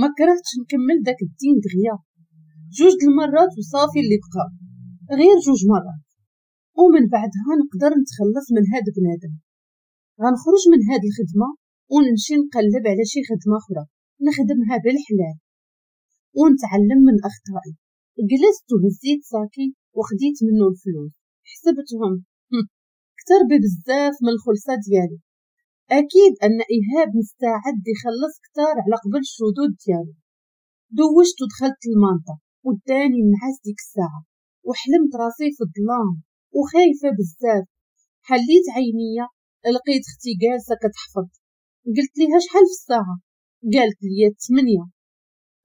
ما كرهتش نكمل داك الدين دغيا، جوج المرات وصافي اللي بقى، غير جوج مرات، ومن بعدها نقدر نتخلص من هاد بنادم. غنخرج من هاد الخدمه ونمشي نقلب على شي خدمه اخرى نخدمها بالحلال ونتعلم من اخطائي. جلست وهزيت ساكي وخديت منه الفلوس، حسبتهم كتر بزاف من الخلصه ديالي. اكيد ان ايهاب مستعد يخلص كتار على قبل الشذوذ ديالو. دوشت ودخلت المنطقه وداني نعس ديك الساعه، وحلمت راسي في الظلام وخايفه بزاف. حليت عينيا لقيت اختي جالسه كتحفظ، قلت ليها شحال في الساعه، قالت لي 8.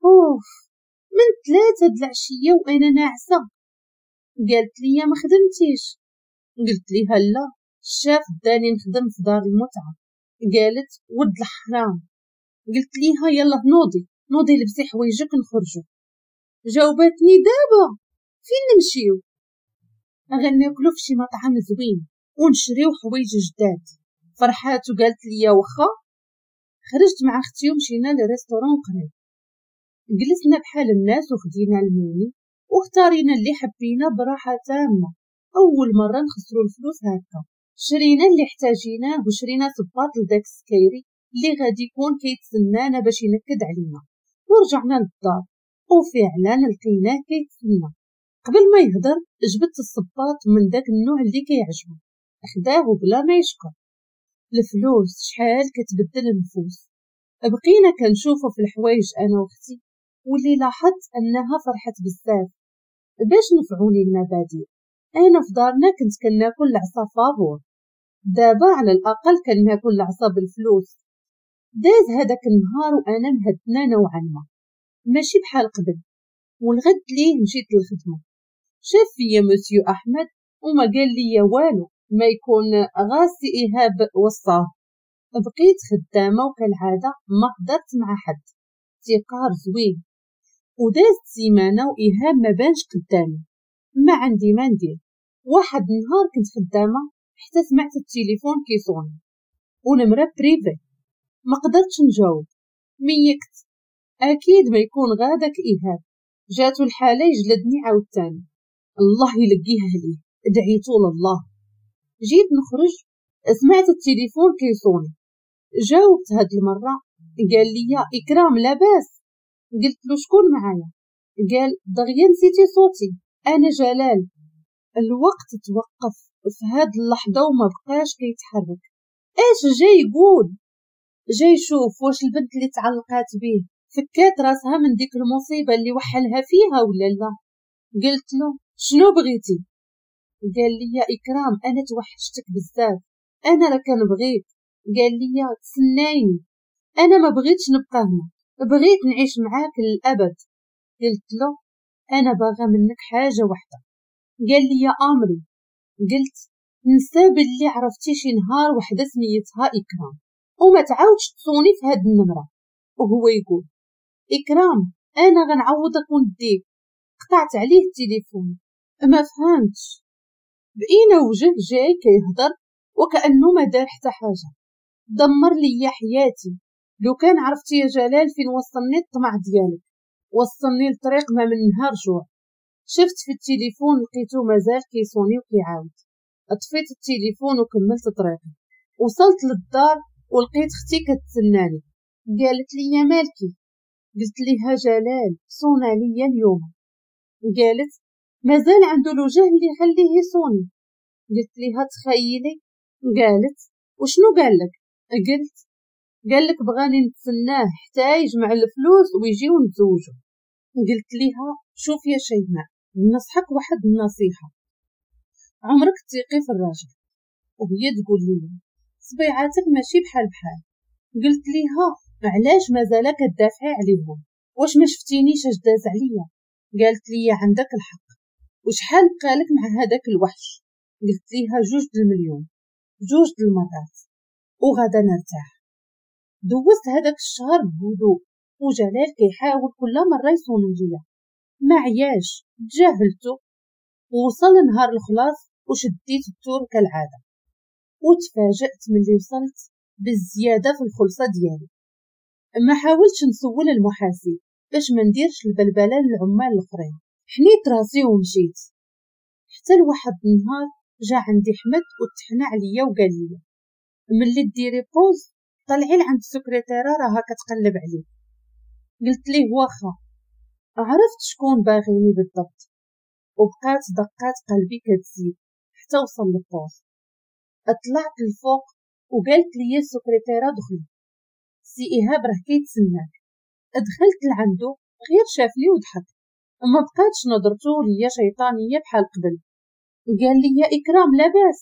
اوف، من 3 د العشيه وانا ناعسه. قالت لي ما خدمتيش، قلت ليها لا، شاف داني نخدم في دار المتعه. قالت ود الحرام. قلت ليها يلا نوضي نوضي لبسي حوايجك نخرجوا. جاوبتني دابا فين نمشيو؟ غناكلو في شي مطعم زوين ونشريو حوايج جداد. فرحات وقالت لي واخا. خرجت مع اختي ومشينا لريستورون قريب، جلسنا بحال الناس وخدينا الميني واختارينا اللي حبينا براحه تامه. اول مره نخسرو الفلوس هكا. شرينا اللي احتاجيناه وشرينا صباط لداك السكيري اللي غادي يكون كيتسنانا باش ينكد علينا، ورجعنا للدار وفعلا لقيناه كيتسنى. قبل ما يهضر جبت الصباط من داك النوع اللي كيعجبو، اخداه بلا ما يشكر. الفلوس شحال كتبدل النفوس. بقينا كنشوفو في الحوايج انا واختي، واللي لاحظت انها فرحت بزاف باش نفعوني المبادئ. انا في دارنا كنت كناكل العصا فابور، دابا على الاقل كناكل العصا بالفلوس. داز هذاك النهار وانا مهدنا نوعا ما، ماشي بحال قبل. والغد ليه مشيت للخدمه، شاف فيا مسيو احمد وما قال لي والو، ما يكون غاسي ايهاب وصاه. بقيت خدامه وكالعاده ما هضرت مع حد. تيقار زوين. ودازت سيمانه وايهاب ما بانش قدامي، ما عندي ما ندير. واحد النهار كنت خدامه حتى سمعت التليفون كيصوني ونمره بريفي، ما قدرتش نجاوب. ميكت اكيد ما يكون غادك ايهاب. جاتو الحاله يجلدني عاوتاني، الله يلقيها ليه، دعيتو لله. جيت نخرج سمعت التليفون كيصوني، جاوبت. هاد المره قال لي اكرام لاباس، قلت له شكون معايا؟ قال دغيا نسيتي صوتي، انا جلال. الوقت توقف في هاد اللحظه وما بقاش كيتحرك. اش جاي يقول؟ جاي يشوف واش البنت اللي تعلقات بيه فكات راسها من ديك المصيبه اللي وحلها فيها ولا لا. قلت له شنو بغيتي؟ قال لي اكرام انا توحشتك بزاف، انا راه كنبغيك. قال لي تسنايني، انا ما بغيتش نبقى هنا، بغيت نعيش معاك للابد. قلت له انا باغا منك حاجه واحده. قال لي يا امري. قلت نسى باللي عرفتي شي نهار وحده سميتها اكرام وما تعاودش تصوني في هاد النمره. وهو يقول اكرام انا غنعوضك ونديك. قطعت عليه التليفون، ما فهمتش. بقينا وجه جاي كيهضر وكانه ما دار حتى حاجه. دمر لي حياتي. لو كان عرفتي يا جلال فين وصلني الطمع ديالك، وصلني لطريق ما منها رجوع. شفت في التليفون لقيته مازال كيصوني وكيعاود. طفيت التليفون وكملت طريقي. وصلت للدار ولقيت اختي كتسناني، قالت لي مالكي؟ قلت ليها جلال صونا ليا اليوم. قالت مازال عنده الوجه اللي يخليه يصوني. قلت ليها تخيلي. قالت وشنو قالك؟ قلت قالك بغاني نتسناه حتى يجمع الفلوس ويجيو نتزوجو. قلت ليها شوف يا شيماء، نصحك واحد النصيحه، عمرك تيقي في الراجل وهي تقول لي صبيعاتك ماشي بحال بحال. قلت ليها علاش مازال كدافعي عليهم؟ واش ما شفتينيش اش داز عليا؟ قالت لي عندك الحق. وشحال بقالك مع هذاك الوحش؟ قلت ليها 2 المليون 2 المرات وغادا نرتاح. دوزت هذاك الشهر بهدوء وجلال كيحاول كل مره يصوني ليا، ما عياش، تجاهلته. ووصل نهار الخلاص وشديت الدور كالعاده، وتفاجأت ملي وصلت بالزياده في الخلصه ديالي. ما حاولتش نسول المحاسب باش ما نديرش البلبله للعمال الاخرين. حنيت راسي ومشيت حتى لواحد النهار جا عندي حمد وطحنا عليا وقال لي ملي ديري بوز طلعي لعند السكرتيره راها كتقلب عليك. قلت ليه واخا. عرفت شكون باغيني بالضبط وبقات دقات قلبي كتزيد حتى وصل للبوز. طلعت الفوق وقالت لي السكرتيره دخلي سي ايهاب راه كيتسناك. دخلت لعندو غير شافني وضحك ما بقاتش نظرته ليا شيطانيه بحال قبل. قال لي يا اكرام لاباس؟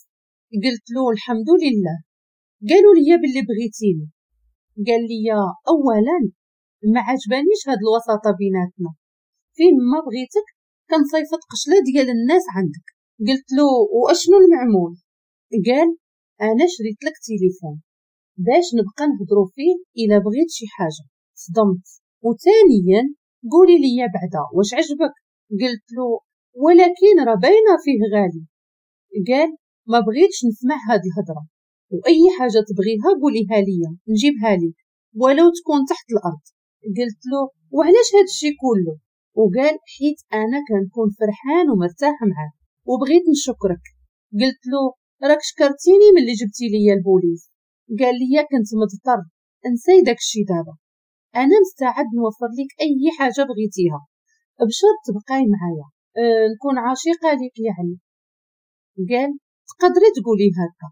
قلت له الحمد لله. قالوا لي باللي بغيتيني. قال لي اولا ما عجبانيش هاد الوساطه بيناتنا، فين ما بغيتك كنصيفط قشله ديال الناس عندك. قلت له واشنو المعمول؟ قال انا شريت لك تليفون باش نبقى نهضروا فيه الا بغيت شي حاجه. صدمت. وثانيا قولي لي بعدا واش عجبك؟ قلت له ولكن راه باينه فيه غالي. قال ما بغيتش نسمع هاد الهضره واي حاجه تبغيها قوليها ليا نجيبها لك ولو تكون تحت الارض. قلت له وعلاش هاد الشيء كله؟ وقال حيت انا كنكون فرحان ومرتاح معاك وبغيت نشكرك. قلت له راك شكرتيني ملي جبتي ليا البوليس. قال لي كنت مضطر. انسي داكشي دابا، انا مستعد نوفر لك اي حاجه بغيتيها بشرط تبقاي معايا نكون عاشقه ليك يعني. قال تقدري تقولي هكا.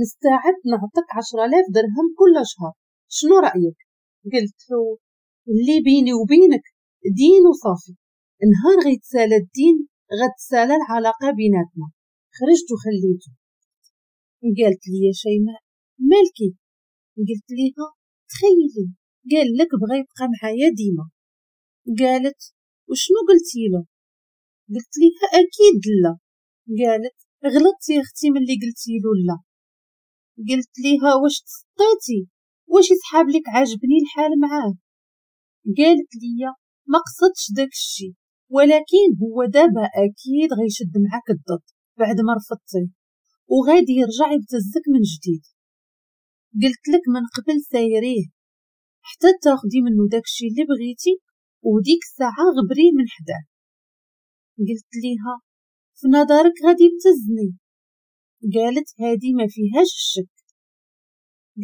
نستعد نعطيك 10,000 درهم كل شهر، شنو رايك؟ قلت له اللي بيني وبينك دين وصافي، نهار غيتسالى الدين غتسالى العلاقه بيناتنا. خرجت وخليته. قالت لي يا شيماء مالكي؟ قلت ليها تخيلي قال لك بغا يبقى معايا ديما. قالت وشنو قلتي له؟ قلت ليها اكيد لا. قالت غلطتي يا اختي ملي قلتي له لا. قلت ليها واش تسطيتي؟ واش يسحاب لك عاجبني الحال معاه؟ قالت ليا ما قصدش داك الشيء ولكن هو دابا اكيد غيشد معاك الضد بعد ما رفضتي وغادي يرجع يبتزك من جديد. قلت لك من قبل سايريه حتى تاخدي منه داكشي اللي بغيتي وديك الساعه غبريه من حداه. قلت ليها في نظرك غادي يبتزني؟ قالت هادي ما فيهاش الشك.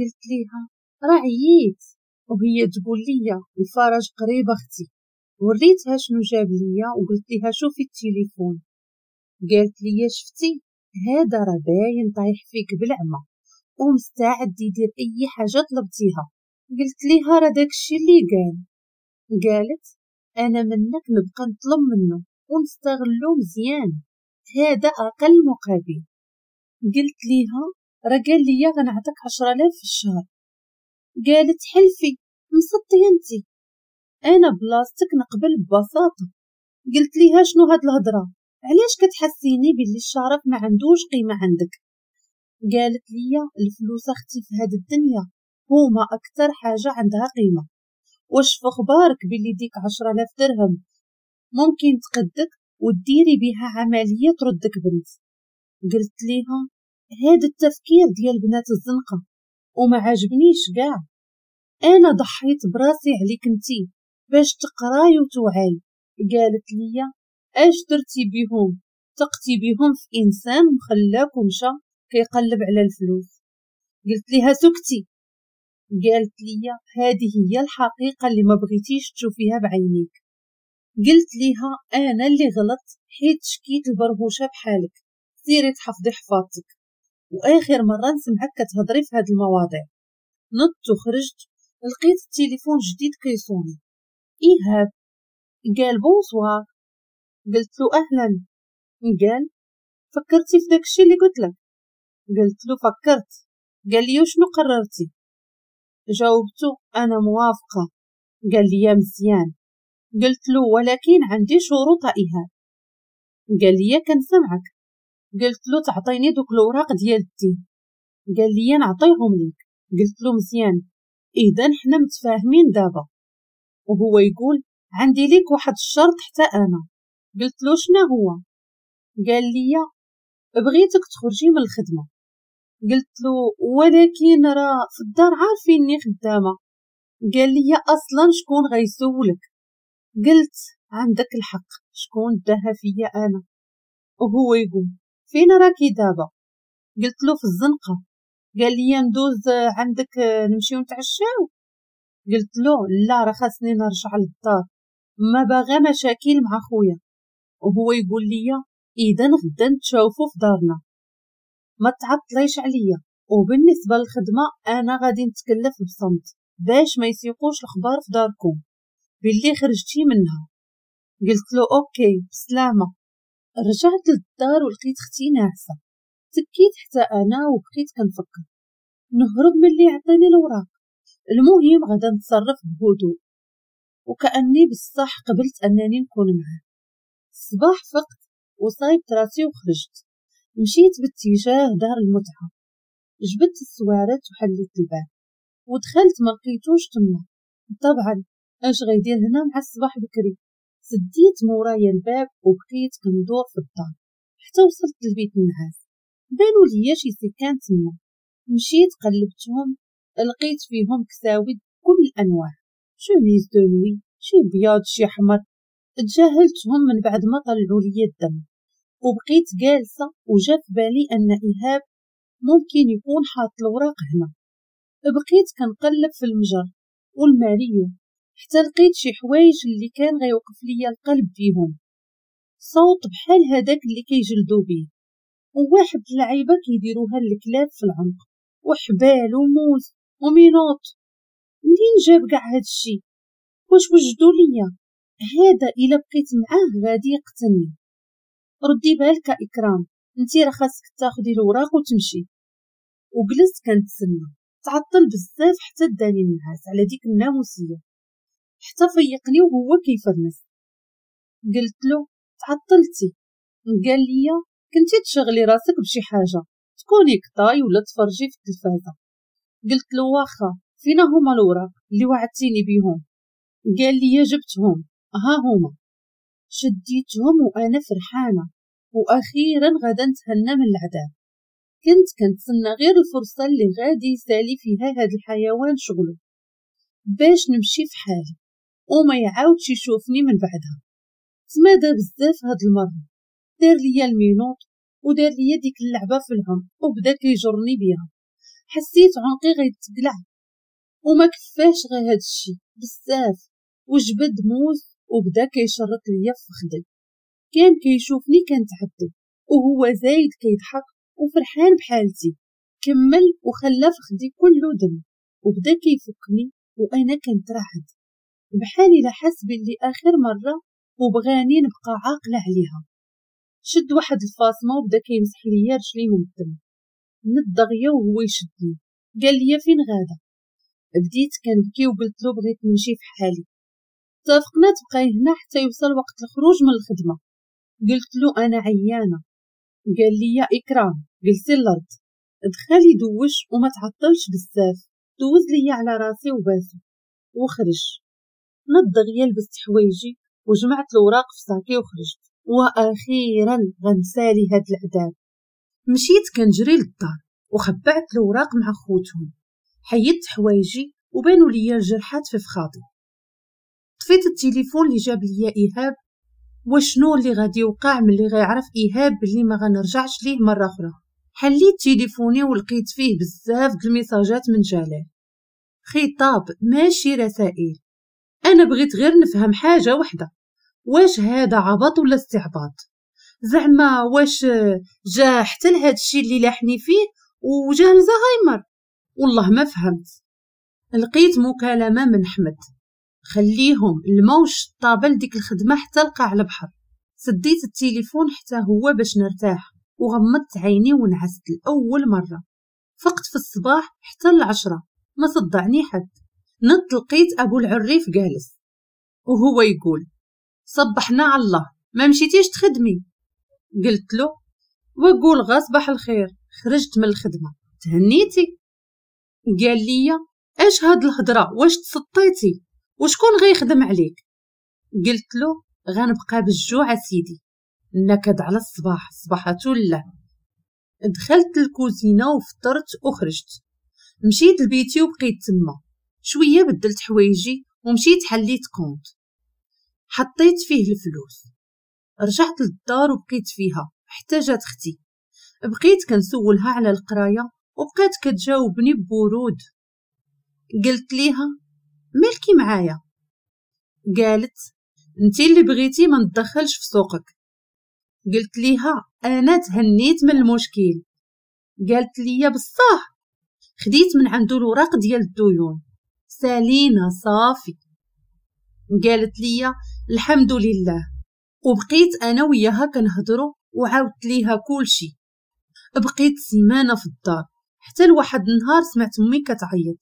قلت ليها راه عييت وهي تقول ليا الفرج قريب اختي. وريتها شنو جاب ليا وقلت ليها شوفي التليفون. قالت ليا شفتي هذا راه باين طايح فيك بالعمى ومستعد يدير اي حاجه طلبتيها. قلت ليها راه داكشي اللي قال. قالت انا منك نبقى نطلب منه ونستغلو مزيان، هذا اقل مقابل. قلت ليها راه قال ليا غنعطيك 10,000 في الشهر. قالت حلفي مصطيه انتي، انا بلاصتك نقبل ببساطه. قلت ليها شنو هاد الهضره؟ علاش كتحسيني باللي الشرف ما عندوش قيمه عندك؟ قالت ليا الفلوس اختي في هاد الدنيا هما اكثر حاجه عندها قيمه. واش في اخبارك باللي ديك 10,000 درهم ممكن تقدك وديري بها عمليه تردك بنت؟ قلت ليها هاد التفكير ديال بنات الزنقه وما عجبنيش كاع. انا ضحيت براسي عليك انتي باش تقراي وتوعاي. قالت ليا اش درتي بهم؟ تقتي بهم في انسان مخلاك ومشى كيقلب على الفلوس. قلت ليها سكتي. قالت ليا هذه هي الحقيقه اللي ما بغيتيش تشوفيها بعينيك. قلت ليها انا اللي غلط حيت شكيت البرهوشه بحالك، سيري تحفظي حفاظتك واخر مره نسمعك كتهضري في هاد المواضيع. نضت وخرجت لقيت التليفون جديد كيصوني. ايهاب. قال بونسوار. قلت له اهلا. قال فكرتي في داكشي اللي قلت لك؟ قلت له فكرت. قال لي وشنو قررتي؟ جاوبته انا موافقه. قال لي مزيان. قلت له ولكن عندي شروط ايهاب. قال لي كنسمعك. قلت له تعطيني دوك الوراق ديال الدين. قال لي نعطيهم ليك. قلت له مزيان، اذا حنا متفاهمين دابا. وهو يقول عندي ليك واحد الشرط حتى انا. قلت له شنو هو؟ قال لي بغيتك تخرجي من الخدمه. قلت له ولكن راه في الدار عارفيني خدامه. قال لي اصلا شكون غيسولك؟ قلت عندك الحق، شكون داها فيا انا؟ وهو يقول فين راكي دابا؟ قلت له في الزنقه. قال لي ندوز عندك نمشيو نتعشاو؟ قلت له لا، راه خاصني نرجع للدار، ما باغا مشاكل مع خويا. وهو يقول لي اذا غدا نتشاوفوا في دارنا، ما تعطليش عليا، وبالنسبه للخدمه انا غادي نتكلف بصمت باش ما يسيقوش الخبار في داركم باللي خرجتي منها. قلت له اوكي بسلامه. رجعت للدار ولقيت اختي ناعسه، تبكيت حتى انا وبقيت كنفكر نهرب من اللي عطاني الوراق. المهم غدا نتصرف بهدوء، وكاني بصح قبلت انني نكون معاه. الصباح فقت وصايبت راسي وخرجت، مشيت باتجاه دار المتعه، جبت السوارات وحليت الباب ودخلت، ما لقيتوش تما. طبعا اش غيدير هنا مع الصباح بكري؟ سديت مورايا الباب وبقيت كندور في الدار حتى وصلت لبيت النعاس، بانوا ليا شي سكان تما. مشيت قلبتهم، لقيت فيهم كساود كل الانواع، شوميز دو نوي، شي بياض شي احمر. تجاهلتهم من بعد ما طلعوا لي الدم، وبقيت جالسه وجا في بالي ان ايهاب ممكن يكون حاط الوراق هنا. بقيت كنقلب في المجر والماريو حتى لقيت شي حوايج اللي كان غيوقف ليا القلب فيهم، صوت بحال هذاك اللي كيجلدو بيه، وواحد اللعيبه كيديروها للكلاب في العمق، وحبال وموز ومينوط. منين جاب كاع هادشي؟ واش وجدوا ليا هذا؟ الا بقيت معاه غادي يقتلني. ردي بالك اكرام، انتي راه خاصك تاخدي الوراق وتمشي. وجلست كنتسنى، تعطل بزاف حتى داني النعاس على ديك الناموسيه، حتى فيقني وهو كيفرنس. قلت له تعطلتي؟ قال لي كنتي تشغلي راسك بشي حاجه، تكوني قطاي ولا تفرجي في التلفازه. قلت له واخا، فينا هما الوراق اللي وعدتيني بيهم؟ قال لي جبتهم، ها هما. شديتهم وانا فرحانه، واخيرا غدا نتهنى من العذاب. كنت كنتسنى غير الفرصه اللي غادي يسالي فيها هاد الحيوان شغله باش نمشي في حالي وما يعاودش يشوفني من بعدها. تمادى بزاف هاد المره، دار ليا المينوط ودار ليا ديك اللعبه في العمق وبدا كيجرني بيها. حسيت عنقي غيتقلع، وما كفاش غير هاد الشي بزاف، وجبد موز وبدا كيشرط ليا في خدي. كان كيشوفني كنتعذب وهو زايد كيضحك وفرحان بحالتي. كمل وخلى في خدي كله دم وبدا كيفكني وانا كنترعد، بحالي لا حاس بلي اخر مره وبغاني نبقى عاقله عليها. شد واحد الفاصمه وبدا كيمسح ليا رجلي من الدم من الضغيه وهو يشدني. قال لي فين غاده؟ بديت كنبكي وقلت له بغيت نمشي في حالي، اتفقنا تبقاي هنا حتى يوصل وقت الخروج من الخدمه. قلت له انا عيانه. قال لي يا اكرام جلسي الارض، دخلي دوش وما تعطلش بزاف، دوز ليا على راسي وباسو. وخرج من الضغيه، لبست حوايجي وجمعت الوراق في ساكي وخرجت، واخيرا غنسالي هاد العذاب. مشيت كنجري للدار وخبعت الوراق مع خوتهم، حيدت حوايجي وبانوا ليا الجرحات في فخاطي. طفيت التليفون اللي جاب ليا ايهاب، وشنو اللي غادي يوقع ملي غيعرف ايهاب بلي ما غنرجعش ليه مره اخرى. حليت تليفوني ولقيت فيه بزاف د الميساجات من جلال، خطاب ماشي رسائل. انا بغيت غير نفهم حاجه واحده، واش هذا عبط ولا استعباط؟ زعما واش جا حتى لهاد الشيء اللي لاحني فيه وجا الزهايمر؟ والله ما فهمت. لقيت مكالمه من احمد، خليهم الموش طابل ديك الخدمه حتى لقى على البحر. سديت التليفون حتى هو باش نرتاح، وغمضت عيني ونعست لاول مره. فقت في الصباح حتى ل10 ما صدعني حد. نط لقيت ابو العريف جالس وهو يقول صبحنا على الله، ما مشيتيش تخدمي؟ قلت له وقول غا صباح الخير، خرجت من الخدمه، تهنيتي؟ قال لي اش هاد الهضره، واش تسطيتي وشكون غيخدم عليك؟ قلت له غنبقى بالجوع سيدي، نكد على الصباح صباحاتو الله. دخلت الكوزينه وفطرت وخرجت، مشيت لبيتي وبقيت تما. شويه بدلت حوايجي ومشيت حليت كونت، حطيت فيه الفلوس، رجعت للدار وبقيت فيها حتى جات اختي. بقيت كنسولها على القرايه وبقات كتجاوبني ببرود. قلت ليها مالكي معايا؟ قالت انتي اللي بغيتي ما ندخلش في سوقك. قلت ليها انا تهنيت من المشكل. قالت لي بصح. خديت من عنده الوراق ديال الديون سالينا صافي. قالت لي الحمد لله. وبقيت انا وياها كنهضروا وعاودت ليها كلشي. بقيت سيمانه في الدار حتى لواحد النهار سمعت امي كتعيط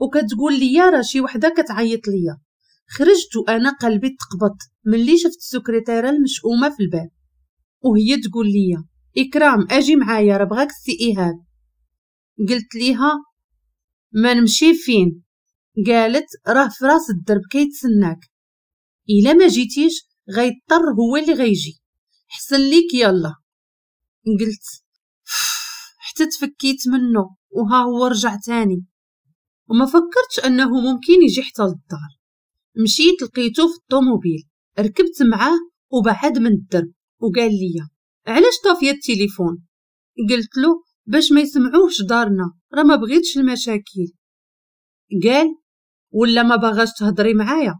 وكتقول لي راه شي وحده كتعيط ليا. خرجت وانا قلبي تقبط ملي شفت السكرتيره المشؤومه في الباب وهي تقول لي اكرام اجي معايا راه بغاك السي ايهاب. قلت ليها ما نمشي فين؟ قالت راه في راس الدرب كيتسناك، الا ما جيتيش غيضطر هو اللي غيجي، حسن ليك يلا. قلت حتى تفكيت منه وها هو رجع تاني وما فكرتش انه ممكن يجي حتى للدار. مشيت لقيته في الطوموبيل، ركبت معاه وبعد من الدرب وقال لي علاش طافيه التليفون؟ قلت له باش ما يسمعوهش دارنا راه ما بغيتش المشاكل. قال ولا ما باغاش تهضري معايا؟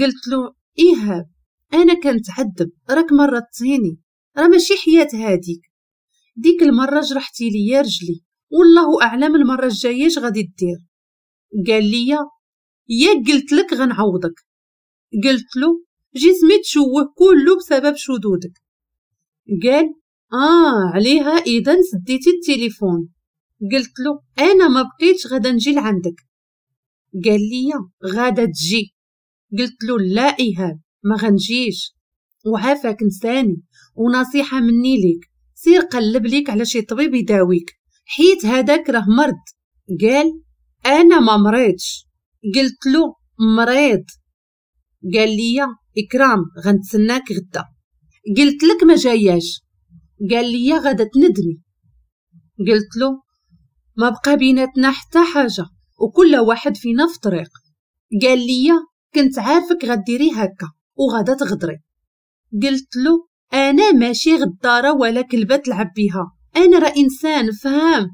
قلت له ايهاب انا كنتعذب راك مرضتيني راه ماشي حياه هاديك. ديك المره جرحتي ليا رجلي والله اعلم المره الجايه اش غادي دير. قال لي ياك قلت لك غنعوضك. قلت له جسمي تشوه كله بسبب شذوذك. قال عليها اذا سديتي التليفون. قلت له انا ما بقيتش غادا نجي لعندك. قال لي غادا تجي. قلت له لا ايهاب ما غنجيش وعافاك نساني ونصيحه مني ليك سير قلب ليك على شي طبيب يداويك حيت هذاك راه مرض. قال انا ما مريتش. قلت له مريض. قال لي اكرام غنتسناك غدا. قلت لك ما جاياش. قال لي غادا تندمي. قلت له ما بقى بيناتنا حتى حاجه وكل واحد فينا في طريق. قال لي كنت عارفك غديري هكا وغادا تغدري. قلت له انا ماشي غداره ولا كلبه تلعب بيها انا راه انسان فهم.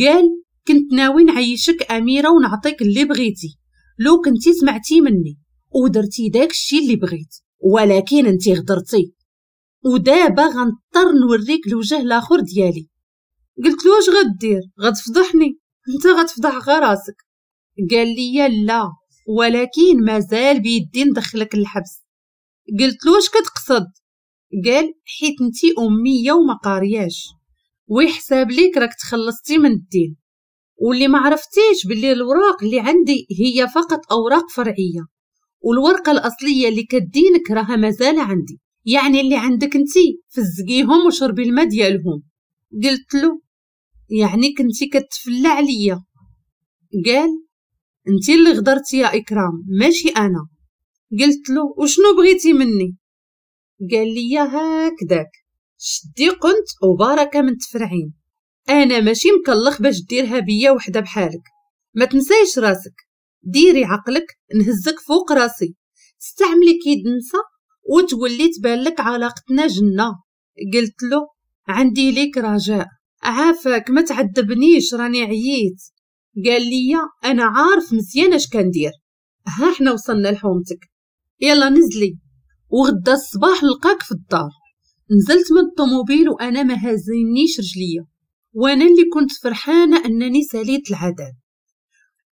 قال كنت ناوي نعيشك اميره ونعطيك اللي بغيتي لو كنتي سمعتي مني ودرتي داكشي اللي بغيت ولكن انتي غدرتي ودابا غنضطر نوريك الوجه الاخر ديالي. قلت له واش غدير غتفضحني؟ انت غتفضح غير راسك. قال لي لا ولكن مازال بيدي ندخلك للحبس. قلت له واش كتقصد؟ قال حيت انتي اميه وما قارياش ويحساب ليك راك تخلصتي من الدين واللي ما عرفتيش باللي الوراق اللي عندي هي فقط اوراق فرعيه والورقه الاصليه اللي كدينك راها مازال عندي يعني اللي عندك انتي فزقيهم وشربي الماء ديالهم. قلت له يعني كنتي كتفلى عليا؟ قال انتي اللي غدرتي يا اكرام ماشي انا. قلت له وشنو بغيتي مني؟ قال لي هكذاك شدي قنت وبركه من تفرعين انا ماشي مكلخ باش ديرها بيا وحده بحالك. ما تنسايش راسك ديري عقلك نهزك فوق راسي تستعملي كيد نسا وتولي تبالك علاقتنا جنة. قلت له عندي ليك رجاء عافاك ما تعذبنيش راني عييت. قال لي انا عارف مزيان اش كندير ها حنا وصلنا لحومتك يلا نزلي وغدا الصباح نلقاك في الدار. نزلت من الطوموبيل وانا ما هازينيش رجليا وانا اللي كنت فرحانه انني ساليت العذاب.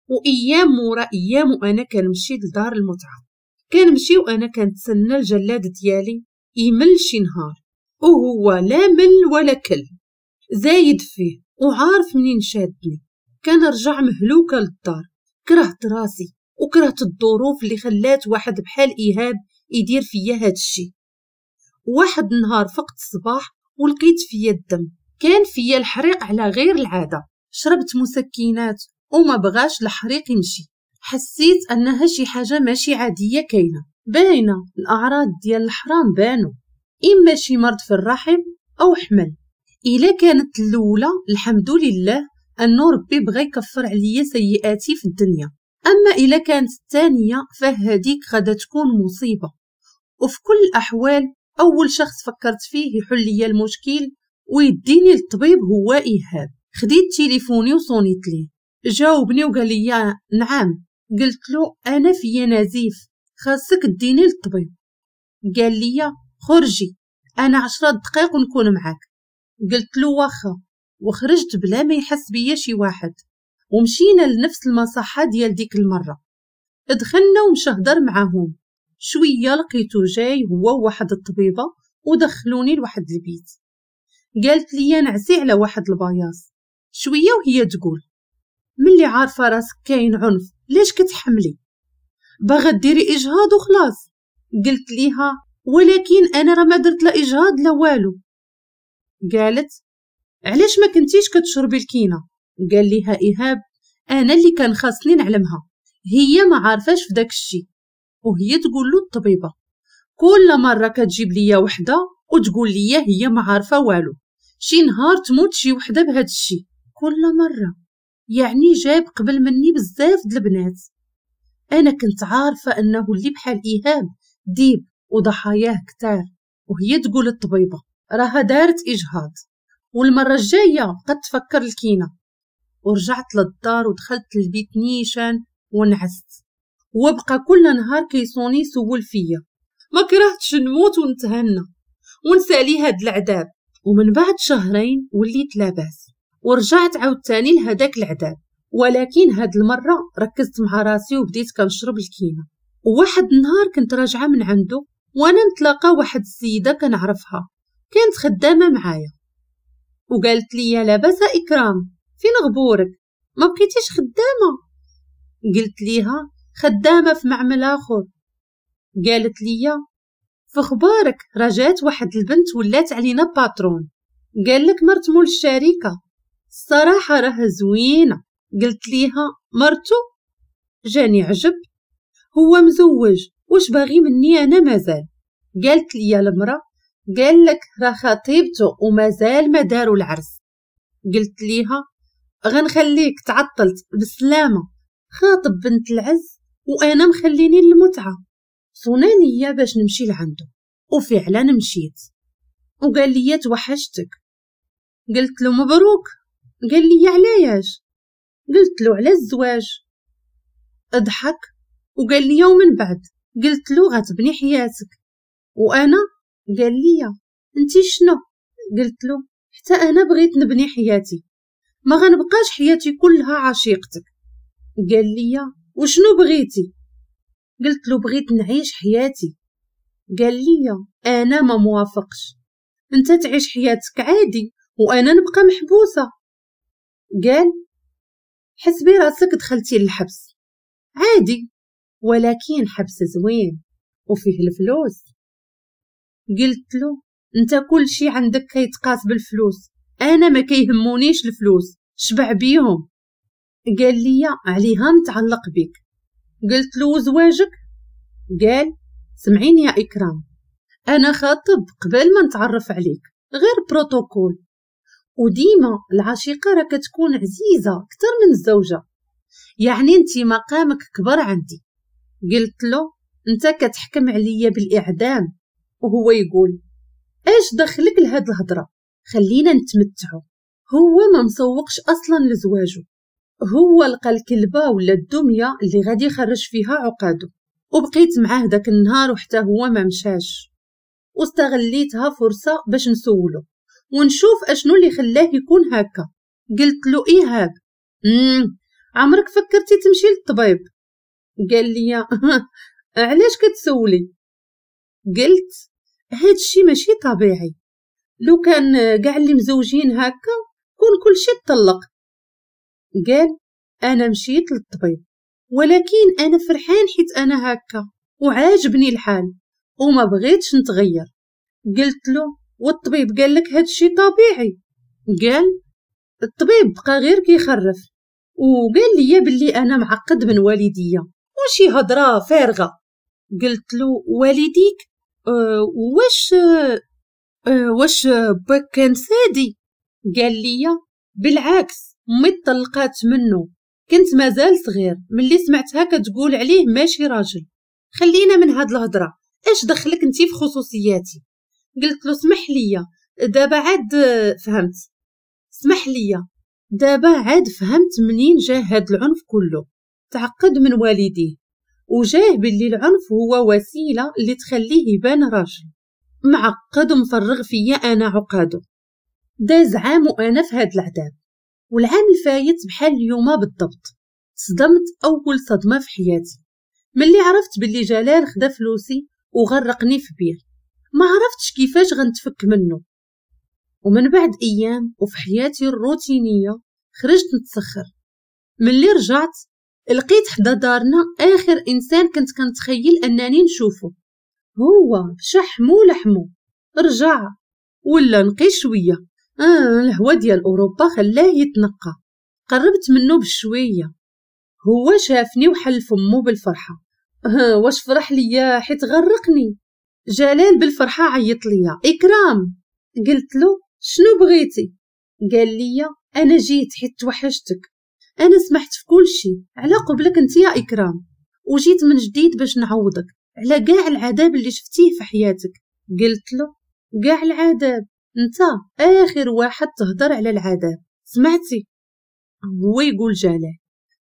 وايام ورا ايام وانا كنمشي لدار المتعه كنمشي وانا كنتسنى الجلاد ديالي يمل شي نهار وهو لا مل ولا كل زايد فيه وعارف منين شادني. كنرجع مهلوكه للدار كرهت راسي وكرهت الظروف اللي خلات واحد بحال ايهاب يدير فيا هادشي. واحد النهار فقت الصباح ولقيت فيا الدم كان فيا الحريق على غير العاده. شربت مسكنات وما بغاش الحريق يمشي. حسيت انها شي حاجه ماشي عاديه كاينه باينه الاعراض ديال الحرام بانوا اما شي مرض في الرحم او حمل. الا كانت الاولى الحمد لله أنه ربي بغا يكفر عليا سيئاتي في الدنيا. أما إلا كانت الثانية فهاديك غدا تكون مصيبة. وفي كل الأحوال أول شخص فكرت فيه يحل لي المشكل ويديني للطبيب هو إيهاب. خديت تليفوني وصونيت ليه، جاوبني وقال لي نعم. قلت له أنا فيا نزيف، خاصك تديني للطبيب. قال لي خرجي أنا 10 دقايق ونكون معاك. قلت له واخا، وخرجت بلا ما يحس بيا شي واحد، ومشينا لنفس المصحة ديال ديك المرة. دخلنا ومشهدر معاهم شوية، لقيتو جاي هو وواحد الطبيبة ودخلوني لواحد البيت. قالت لي نعسي على واحد البياص شوية وهي تقول ملي عارفة راسك كاين عنف ليش كتحملي، باغا ديري إجهاض وخلاص. قلت ليها ولكن أنا راه ما درت لا إجهاض لا والو. قالت علاش ما كنتيش كتشربي الكينة؟ قال ليها إيهاب أنا اللي كان خاصني نعلمها، هي ما عارفاش في داك الشي. وهي تقول له الطبيبة كل مرة كتجيب ليا وحدة وتقول ليا هي ما عارفة والو، شي نهار تموت شي وحدة بهاد الشي كل مرة. يعني جاب قبل مني بزاف د البنات. أنا كنت عارفة أنه اللي بحال إيهاب ديب وضحاياه كتار. وهي تقول الطبيبة راها دارت إجهاض والمرة الجاية قد تفكر الكينة. ورجعت للدار ودخلت للبيت نيشان ونعست، وبقى كل نهار كيصوني يسول فيا ما كرهتش نموت ونتهنى ونسالي هاد العذاب. ومن بعد 2 شهور وليت لاباس، ورجعت عاوتاني لهداك العذاب، ولكن هاد المرة ركزت مع راسي وبديت كنشرب الكينة. وواحد النهار كنت راجعة من عنده وانا نتلاقى واحد السيدة كنعرفها كانت خدامة معايا، وقالت لي لاباس إكرام فين غبورك ما بقيتيش خدامة؟ قلت ليها خدامة في معمل آخر. قالت لي في خبارك راجات واحد البنت ولات علينا باترون، قالك مرت مول الشركة الصراحة راه زوينة. قلت ليها مرتو؟ جاني عجب، هو مزوج واش باغي مني أنا مازال؟ قالت لي المرأة قالك راه خطيبته ومازال ما داروا العرس. قلت ليها غنخليك تعطلت بسلامة، خاطب بنت العز وانا مخليني المتعة. صونانية باش نمشي لعنده وفعلا مشيت، وقال لي توحشتك. قلت له مبروك. قال لي علاش؟ قلت له على الزواج. اضحك وقال لي ومن بعد؟ قلت له غتبني حياتك. وانا؟ قال لي انتي شنو؟ قلت له حتى انا بغيت نبني حياتي، ما غنبقاش حياتي كلها عشيقتك. قال لي وشنو بغيتي؟ قلت له بغيت نعيش حياتي. قال لي انا ما موافقش، انت تعيش حياتك عادي وانا نبقى محبوسه. قال حسبي راسك دخلتي للحبس عادي، ولكن حبس زوين وفيه الفلوس. قلت له انت كل شي عندك كيتقاس بالفلوس، انا ما كيهمونيش الفلوس شبع بيهم. قال لي عليها متعلق بك. قلت له زواجك؟ قال سمعيني يا إكرام انا خاطب قبل ما نتعرف عليك، غير بروتوكول، وديما العشيقة راه كتكون عزيزة اكثر من الزوجة، يعني انت مقامك كبر عندي. قلت له انت كتحكم عليا بالإعدام وهو يقول ايش دخلك لهاد الهضره، خلينا نتمتعو. هو ما مسوقش اصلا لزواجه، هو لقى الكلبه ولا الدميه اللي غادي يخرج فيها عقاده. وبقيت معاه داك النهار وحتى هو ما مشاش، واستغليتها فرصه باش نسولو ونشوف اشنو اللي خلاه يكون هكا. قلت له ايهاب عمرك فكرتي تمشي للطبيب؟ قال لي علاش كتسولي؟ قلت هاد الشي ماشي طبيعي، لو كان كاع اللي مزوجين هكا كون كلشي طلق. قال انا مشيت للطبيب ولكن انا فرحان حيت انا هكا وعاجبني الحال وما بغيتش نتغير. قلت له والطبيب قال لك هاد الشي طبيعي؟ قال الطبيب بقى غير كيخرف وقال لي بلي انا معقد من والديا وشي هضره فارغه. قلت له والديك واش باك كان سادي؟ قال لي بالعكس أمي طلقات منه، كنت مازال صغير. ملي سمعتها كتقول عليه ماشي راجل. خلينا من هاد الهضره، اش دخلك انتي في خصوصياتي؟ قلت له سمح ليا دابا عاد فهمت. سمح ليا دابا عاد فهمت منين جاه هاد العنف كله. تعقد من والديه وجاه باللي العنف هو وسيله اللي تخليه يبان راجل. معقد ومفرغ فيا انا عقاده. داز عام وانا في هاد العذاب، والعام الفايت بحال اليوم بالضبط صدمت اول صدمه في حياتي ملي عرفت باللي جلال خدا فلوسي وغرقني في بير. ما عرفتش كيفاش غنتفك منه. ومن بعد ايام وفي حياتي الروتينيه خرجت نتسخر. ملي رجعت لقيت حدا دارنا اخر انسان كنت كنتخيل انني نشوفه. هو شحمو لحمو رجع ولا نقي شويه. الهوا ديال اوروبا خلاه يتنقى. قربت منه بشويه، هو شافني وحل فمو بالفرحه. واش فرح ليا حيت غرقني. جلال بالفرحه عيط ليا اكرام. قلت له شنو بغيتي؟ قال ليا انا جيت حيت توحشتك، انا سمحت في كل شيء على قبلك انت يا اكرام، وجيت من جديد باش نعوضك على كاع العذاب اللي شفتيه في حياتك. قلت له كاع العذاب؟ انت اخر واحد تهضر على العذاب. سمعتي هو يقول جلال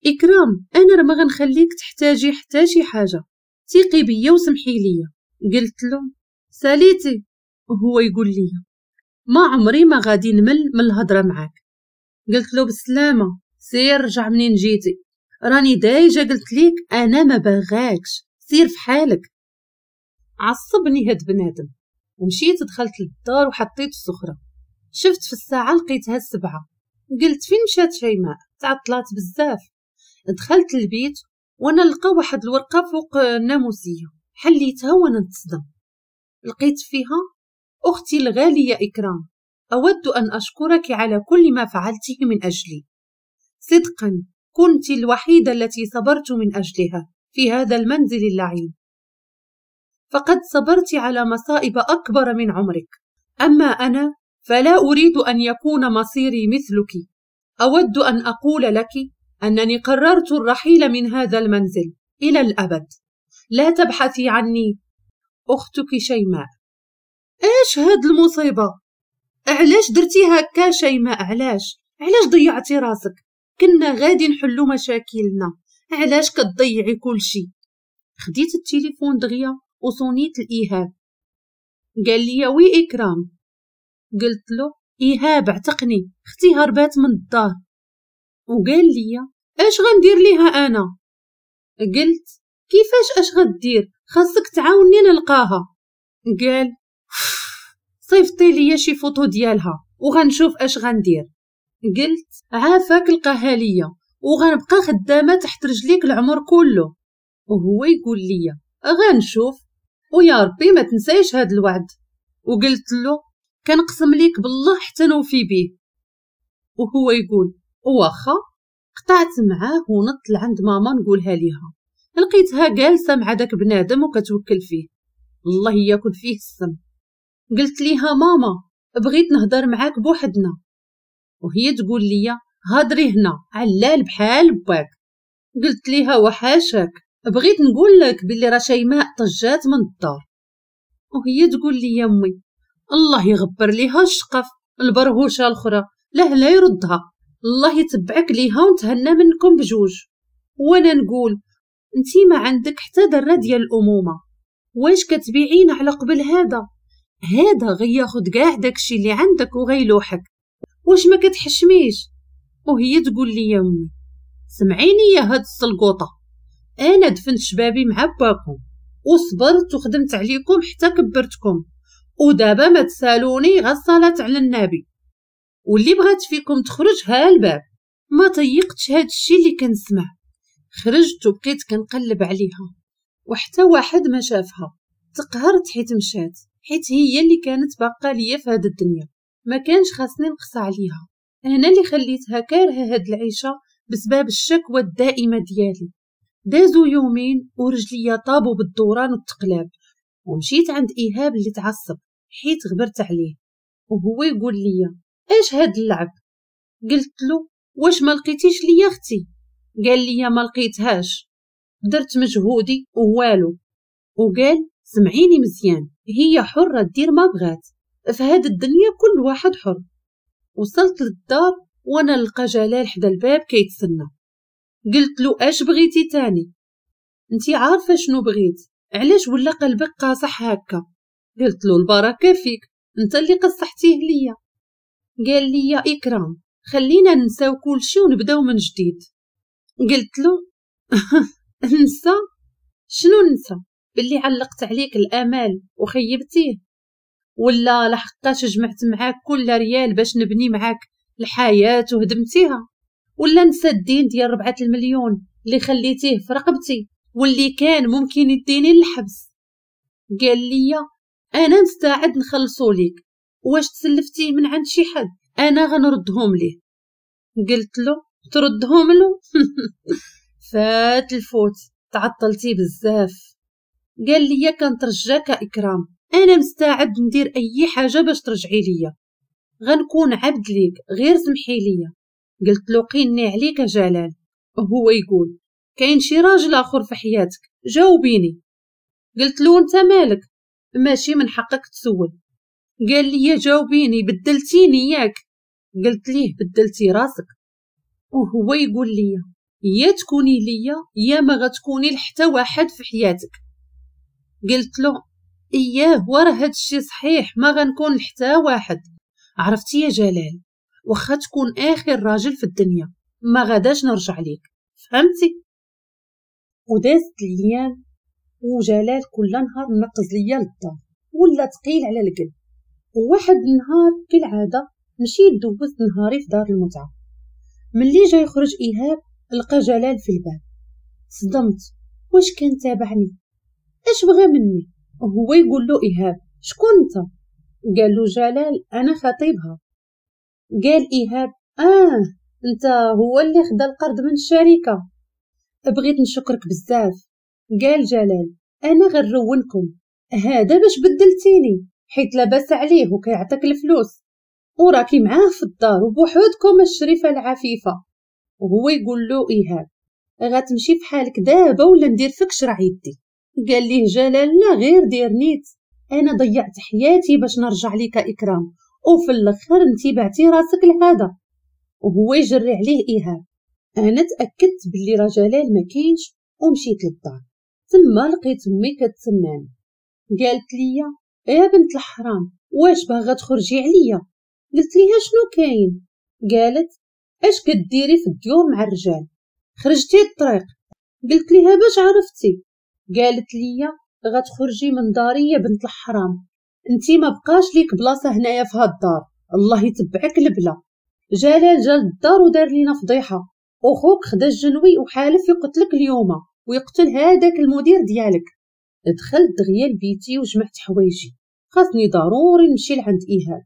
اكرام انا راه ما غنخليك تحتاجي حتى شي حاجه، ثقي بيا وسمحي ليا. قلت له ساليتي. هو يقول لي ما عمري ما غادي نمل من الهضره معاك. قلت له بالسلامه سير رجع منين جيتي، راني دايجه قلت ليك انا ما باغاكش، سير في حالك. عصبني هاد بنادم ومشيت دخلت للدار وحطيت السخره. شفت في الساعه لقيتها السبعة. قلت فين مشات شيماء؟ تعطلات بزاف. دخلت البيت وانا لقى واحد الورقه فوق الناموسيه، حليتها وانا نتصدم. لقيت فيها اختي الغاليه اكرام، اود ان اشكرك على كل ما فعلته من اجلي. صدقا كنت الوحيده التي صبرت من اجلها في هذا المنزل اللعين. فقد صبرت على مصائب اكبر من عمرك، اما انا فلا اريد ان يكون مصيري مثلك. اود ان اقول لك أنني قررت الرحيل من هذا المنزل إلى الأبد. لا تبحثي عني. أختك شيماء. إيش هاد المصيبة؟ علاش درتي هكا شيماء؟ علاش ضيعتي راسك؟ كنا غادي نحلو مشاكلنا، علاش كتضيعي كل شي؟ خديت التليفون دغيا وصونيت الإيهاب. قال لي وي إكرام. قلت له إيهاب اعتقني، اختي هربات من الدار. وقال لي اش غندير ليها انا؟ قلت كيفاش اش غدير؟ خاصك تعاوني نلقاها. قال صيفطي لي شي فوتو ديالها وغنشوف اش غندير. قلت عافاك لقاها ليا وغنبقى خدامه تحت رجليك العمر كله. وهو يقول لي غنشوف ويا ربي ما تنسايش هاد الوعد. وقلت له كنقسم ليك بالله حتى نوفي بيه. وهو يقول واخا. قطعت معاه ونط لعند ماما نقولها ليها. لقيتها جالسه مع داك بنادم وكتوكل فيه، الله ياكل فيه السم. قلت ليها ماما بغيت نهضر معاك بوحدنا. وهي تقول لي هضري هنا علال بحال باك. قلت ليها وحاشاك بغيت نقول لك بلي راه شيماء طجات من الدار. وهي تقول لي امي الله يغبر ليها الشقف البرهوشه الاخرى، له لا يردها الله يتبعك ليها ونتهنى منكم بجوج. وانا نقول انتي ما عندك حتى ذره ديال الامومه، واش كتبيعينا على قبل هذا؟ هذا غياخد كاع داكشي اللي عندك وغيلوحك، واش ما كتحشميش؟ وهي تقول لي يا امي سمعيني يا هاد السلقوطه، انا دفنت شبابي مع باكم وصبرت وخدمت عليكم حتى كبرتكم، ودابا ما تسالوني غير الصلاه على النبي، واللي بغات فيكم تخرج ها الباب. ما طيقتش هاد الشي اللي كنسمع. خرجت وبقيت كنقلب عليها وحتى واحد ما شافها. تقهرت حيت مشات، حيت هي اللي كانت باقا ليا في هاد الدنيا، ما كانش خاصني نقص عليها. انا اللي خليتها كارهه هاد العيشه بسبب الشكوى الدائمه ديالي. دازو يومين ورجليا طابو بالدوران والتقلاب، ومشيت عند ايهاب اللي تعصب حيت غبرت عليه. وهو يقول لي ايش هاد اللعب؟ قلت له واش ما لقيتيش ليا اختي؟ قال لي ما لقيتهاش، درت مجهودي ووالو. وقال سمعيني مزيان، هي حره دير ما بغات، في هاد الدنيا كل واحد حر. وصلت للدار وانا نلقى جلال حدا الباب كيتسنى. قلت له اش بغيتي تاني؟ انتي عارفه شنو بغيت، علاش ولا قلبك قاصح هكا؟ قلت له البركه فيك، انت اللي قصحتيه ليا. قال لي اكرام خلينا ننساو كلشي ونبداو من جديد. قلت له ننسى شنو؟ ننسى باللي علقت عليك الامال وخيبتيه، ولا لحقاش جمعت معاك كل ريال باش نبني معاك الحياه وهدمتيها، ولا نسى الدين ديال 4 المليون اللي خليتيه في رقبتي واللي كان ممكن يديني للحبس. قال لي انا مستعد نخلصو ليك، واش تسلفتيه من عند شي حد انا غنردهم ليه. قلت له تردهم له؟ فات الفوت، تعطلتي بزاف. قال لي كنترجاك اكرام، انا مستعد ندير اي حاجه باش ترجعي ليا، غنكون عبد ليك غير سمحي ليا. قلت له قيني عليك جلال، هو يقول كاين شي راجل اخر في حياتك، جاوبيني. قلت له انت مالك، ماشي من حقك تسول. قال لي جاوبيني بدلتيني ياك؟ قلت ليه بدلتي راسك. وهو يقول لي يا تكوني ليا يا ما غتكوني لحتى واحد في حياتك. قلت له اياه وراه هادشي صحيح، ما غنكون لحتى واحد. عرفتي يا جلال، واخا تكون اخر راجل في الدنيا ما غاداش نرجع ليك، فهمتي؟ ودازت الايام وجلال كل نهار نقز ليا للدار، ولا ثقيل على القلب. وواحد النهار كالعاده مشيت دوزت نهاري في دار المتعه. ملي جا يخرج ايهاب لقى جلال في الباب، صدمت. واش كان تابعني؟ اش بغى مني؟ هو يقول له ايهاب شكون انت؟ قال له جلال انا خطيبها. قال ايهاب اه انت هو اللي خدا القرض من الشركه، بغيت نشكرك بزاف. قال جلال انا غنرونكم، هذا باش بدلتيني حيت لاباس عليه وكيعطيك الفلوس وراكي معاه في الدار وبوحدكم الشريفه العفيفه. وهو يقول له ايهاب غتمشي في حالك دابا ولا ندير فيك شرع يدي. قال ليه جلال لا غير دير نيت، انا ضيعت حياتي باش نرجع ليك اكرام، وفي الاخر انتي بعتي راسك لهذا. وهو يجري عليه ايهاب. انا تاكدت بلي راه جلال ما كاينش ومشيت للدار. تما لقيت امي كتسناني. قالت لي يا بنت الحرام واش باغا تخرجي عليا؟ قلت ليها شنو كاين؟ قالت اش كديري في الديور مع الرجال؟ خرجتي الطريق. قلت ليها باش عرفتي؟ قالت لي غتخرجي من داري يا بنت الحرام، انتي ما بقاش ليك بلاصه هنايا في هاد الدار، الله يتبعك البلا. جلال جا للدار ودار لينا فضيحه، اخوك خدا الجنوي وحالف يقتلك اليوم ويقتل هذاك المدير ديالك. دخلت دغيا لبيتي وجمعت حوايجي، خاصني ضروري نمشي لعند ايهاب.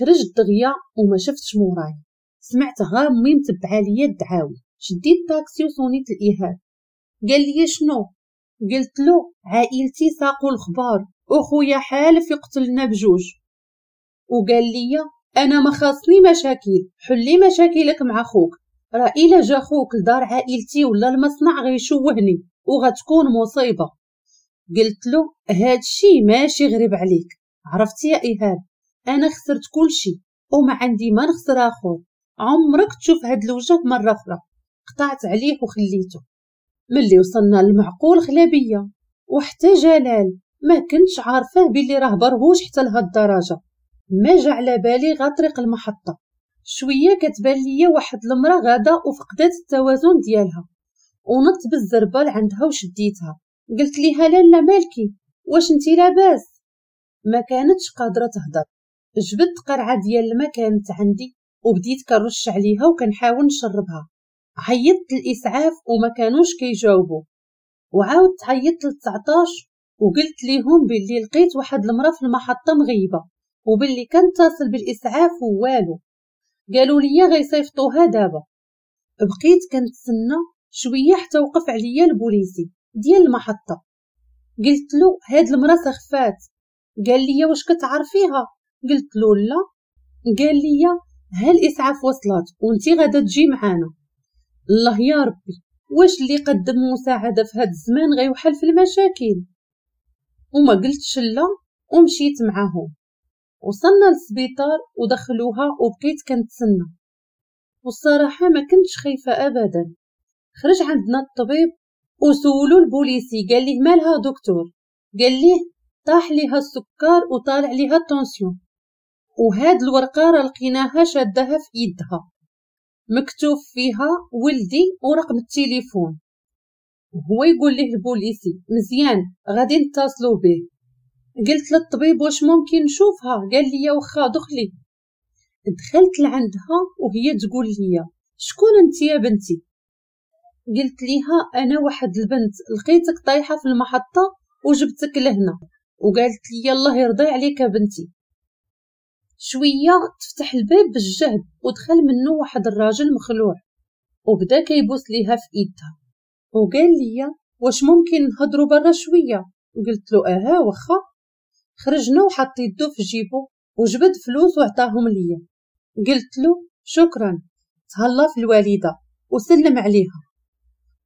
خرجت دغيا وما شفتش موراي، سمعت غامي متبعه ليا الدعاوي. شديت طاكسي وصونيت لايهاب. قال لي شنو؟ قلت له عائلتي ساقوا الخبار وخويا حالف يقتلنا بجوج. وقال لي انا ما خاصني مشاكل، حلي مشاكلك مع خوك، راه الا جا خوك لدار عائلتي ولا المصنع غيشوهني وغتكون مصيبه. قلت له هادشي ماشي غريب عليك، عرفتي يا ايهاب انا خسرت كلشي وما عندي ما نخسر اخر، عمرك تشوف هاد الوجه مره اخرى. قطعت عليه وخليته. ملي وصلنا للمعقول خلا بيا، وحتى جلال ما كنتش عارفاه بلي راه برهوش حتى لهاد الدرجه. ما جا على بالي غا طريق المحطه، شويه كتبان ليا واحد المراه غاده وفقدات التوازن ديالها، ونط بالزربه لعندها وشديتها. قلت ليها لالا مالكي، واش انتي لاباس؟ ما كانتش قادره تهضر. جبدت قرعه ديال الما كانت عندي وبديت كنرش عليها وكنحاول نشربها. عيطت الاسعاف وما كانوش كيجاوبوا، وعاودت عيطت ل19 وقلت ليهم باللي لقيت واحد المراه في المحطه مغيبه وباللي كنتصل بالاسعاف ووالو. قالوا لي غيصيفطوها دابا. بقيت كنتسنى شويه حتى وقف عليا البوليسي ديال المحطه. قلت له هاد المراه سخفات. قال لي واش كتعرفيها؟ قلت له لا. قال لي هالإسعاف وصلات وانتي غادا تجي معانا. الله يا ربي، واش اللي قدم مساعدة في هاد الزمان غيوحل في المشاكل؟ وما قلتش لا ومشيت معاهم. وصلنا للسبيطار ودخلوها وبقيت كنتسنى، والصراحة ما كنتش خايفة أبدا. خرج عندنا الطبيب وسولو البوليسي، قال ليه مالها دكتور؟ قال ليه طاح ليها السكر وطالع ليها التونسيون، وهاد الورقة راه لقيناها شادها في يدها مكتوب فيها ولدي ورقم التليفون. هو يقول ليه البوليسي مزيان غادي نتصلوا به. قلت للطبيب واش ممكن نشوفها؟ قال لي واخا دخلي. دخلت لعندها وهي تقول لي شكون انت يا بنتي؟ قلت ليها انا واحد البنت لقيتك طايحه في المحطه وجبتك لهنا. وقالت لي الله يرضي عليك يا بنتي. شويه تفتح الباب بالجهد ودخل منه واحد الراجل مخلوع وبدا كيبوس ليها في ايدها وقال لي واش ممكن نهضروا برا شويه؟ قلت له اها واخا. خرجنا وحط يدو في جيبو وجبد فلوس وعطاهم ليا. قلت له شكرا، تهلا في الوالده وسلم عليها،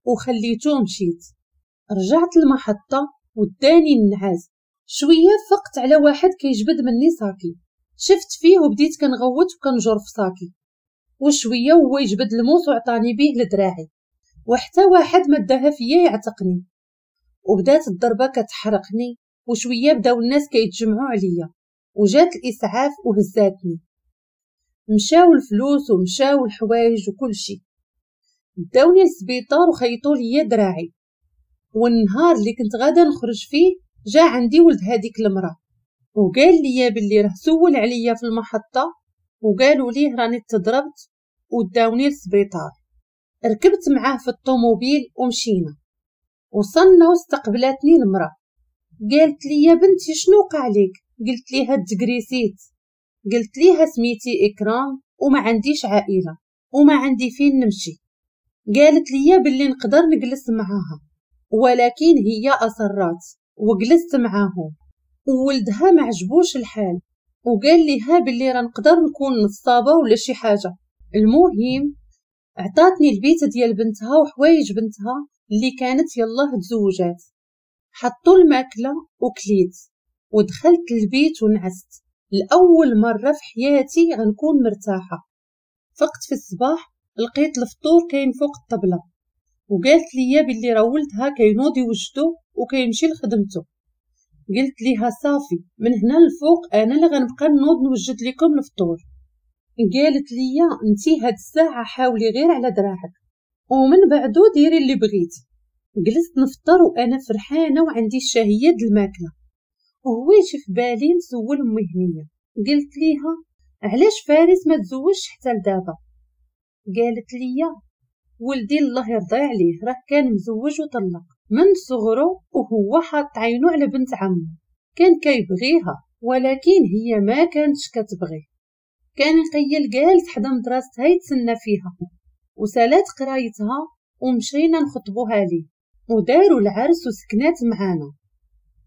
وخليته مشيت. رجعت المحطه وداني النعاس. شويه فقت على واحد كيجبد مني ساكي، شفت فيه وبديت كنغوت وكنجر في ساكي، وشويه هو يجبد الموس وعطاني بيه لدراعي، وحتى واحد مداها فيا يعتقني، وبدات الضربه كتحرقني. وشويه بداو الناس كيتجمعوا عليا وجات الاسعاف وهزاتني. مشاو الفلوس ومشاو الحوايج وكل شيء. داوني للسبيطار وخيطوا ليا دراعي. والنهار اللي كنت غادا نخرج فيه جا عندي ولد هذيك المراه وقال لي باللي راه سول عليا في المحطه وقالوا ليه راني تضربت وداوني للسبيطار. ركبت معاه في الطوموبيل ومشينا. وصلنا واستقبلاتني المراه، قالت لي يا بنتي شنو وقع لك؟ قلت ليها تكريسيت. قلت ليها سميتي اكرام وما عنديش عائله وما عندي فين نمشي. قالت لي باللي نقدر نجلس معاها، ولكن هي اصرات وجلست معاهم. وولدها ما عجبوش الحال وقال ليها باللي راه نقدر نكون نصابه ولا شي حاجه. المهم عطاتني البيت ديال بنتها وحوايج بنتها اللي كانت يلاه تزوجات. حطوا الماكله وكليت ودخلت البيت ونعست. لأول مرة في حياتي غنكون مرتاحة. فقت في الصباح لقيت الفطور كاين فوق الطبلة، وقالت لي باللي راه ولدها كينوض يوجدو وكيمشي لخدمته. قلت ليها صافي من هنا لفوق انا اللي غنبقى نوض نوجد لكم الفطور. قالت لي انتي هاد الساعة حاولي غير على دراعك ومن بعدو ديري اللي بغيتي. جلست نفطر وانا فرحانة وعندي الشهية د الماكلة. وهويت في بالي نسول امي هنيه، قلت ليها علاش فارس ما تزوجش حتى لدابا؟ قالت ليا ولدي الله يرضي عليه راه كان مزوج وطلق من صغرو وهو حاط عينو على بنت عمو، كان كيبغيها ولكن هي ما كانتش كتبغيه. كان يقيل جالس حدا مدرستها يتسنى فيها، وسالات قرايتها ومشينا نخطبوها ليه وداروا العرس وسكنات معانا.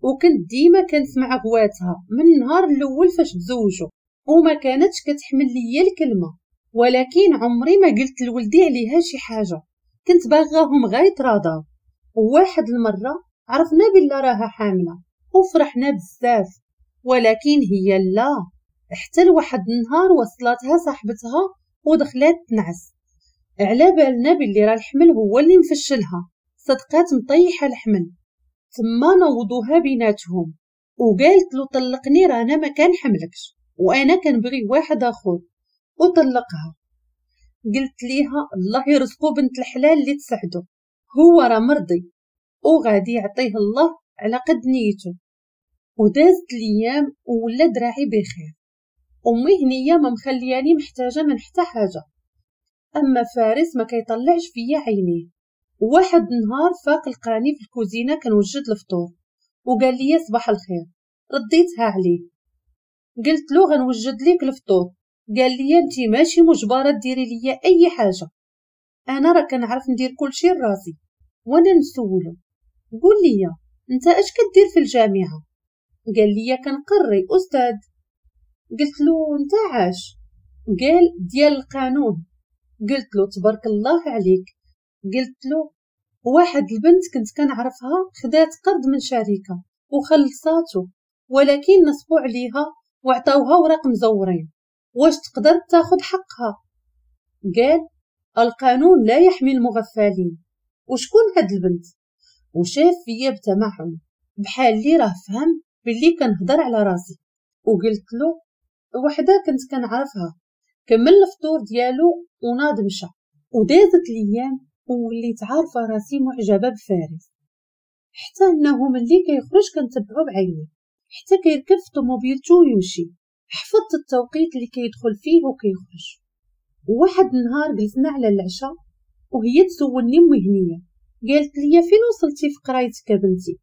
وكنت ديما كنسمع غواتها من النهار الاول فاش تزوجوا، وما كانتش كتحمل ليا الكلمه، ولكن عمري ما قلت لولدي عليها شي حاجه. كنت باغاهم غير يتراضاو. وواحد المره عرفنا بلي راها حامله وفرحنا بزاف، ولكن هي لا. حتى لواحد النهار وصلاتها صاحبتها ودخلات تنعس. على بالنا بلي راه الحمل هو اللي مفشلها، صدقات مطيحه الحمل. تما نوضوها بيناتهم وقالت له طلقني راه انا ما كنحملكش وانا كنبغي واحد اخر، وطلقها. قلت ليها الله يرزقو بنت الحلال اللي تسعدو، هو راه مرضي وغادي يعطيه الله على قد نيته. ودازت الايام ولا دراعي بخير. امي هنيه ما مخلياني محتاجه من حتى حاجه، اما فارس ما كيطلعش فيا عينيه. واحد النهار فاق لقاني في الكوزينه كنوجد الفطور وقال لي صباح الخير. رديتها عليه قلت له غنوجد ليك الفطور. قال لي انتي ماشي مجبره ديري ليا اي حاجه، انا راه كنعرف ندير كلشي لراسي. وانا نسولو قول لي انت اش كدير في الجامعه؟ قال لي كنقري استاذ. قلت له انت عاش؟ قال ديال القانون. قلت له تبارك الله عليك، قلت له واحد البنت كنت كنعرفها خدات قرض من شركه وخلصاتو، ولكن نصبوا عليها وعطاوها اوراق مزورين، واش تقدر تاخذ حقها؟ قال القانون لا يحمي المغفلين. وشكون هاد البنت؟ وشاف فيا بتمعن بحال لي راه فهم بلي كنهضر على راسي، وقلت له وحده كنت كنعرفها، كمل الفطور ديالو وناض مشى. ودازت الايام ووليت عارفه راسي معجبه بفارس، حتى انه ملي كيخرج كنتبعو بعيني حتى كيركب في طوموبيلتو ويمشي، حفظت التوقيت اللي كيدخل فيه وكيخرج. وواحد النهار جلسنا على العشاء وهي تسولني مهنيه، قالت لي فين وصلتي في قرايتك بنتي؟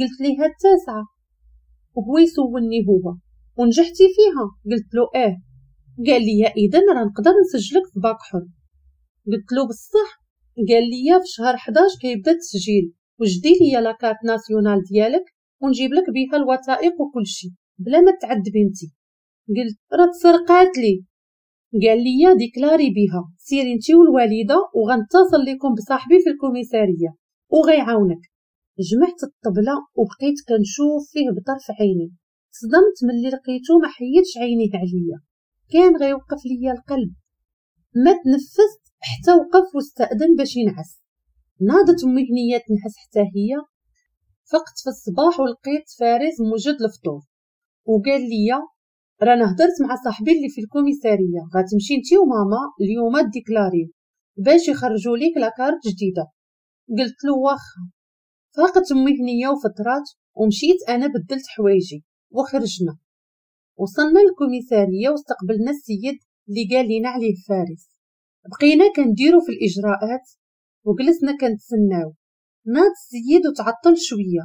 قلت ليها التاسعه، وهو يسولني هو ونجحتي فيها؟ قلت له اه. قال لي اذا راه نقدر نسجلك في باك حر. قلت له بصح؟ قال لي في شهر 11 كيبدا التسجيل، وجدي لي لاكارت ناسيونال ديالك ونجيب لك بها الوثائق وكلشي بلا ما تعد بنتي. قلت راه تسرقات لي. قال لي ديكلاري بها، سيري انتي والوالده وغنتصل لكم بصاحبي في الكوميساريه وغيعاونك. جمعت الطبله وبقيت كنشوف فيه بطرف عيني، صدمت ملي لقيتو ما حيدش عينيه عليا، كان غيوقف ليا القلب. ما تنفست حتى وقف واستأذن باش ينعس. ناضت امي هنيه تنعس حتى هي. فقت في الصباح ولقيت فارس موجد الفطور، وقال لي رانا هضرت مع صاحبي اللي في الكوميساريه، غتمشي انتي وماما اليوم ديكلاري باش يخرجوا ليك لاكارت جديده. قلت له واخا. فاقت امي هنيه وفطرات ومشيت انا بدلت حوايجي وخرجنا. وصلنا للكوميساريه واستقبلنا السيد اللي قال لنا عليه فارس. بقينا كنديرو في الاجراءات وجلسنا كنتسناو. ناض السيد وتعطل شويه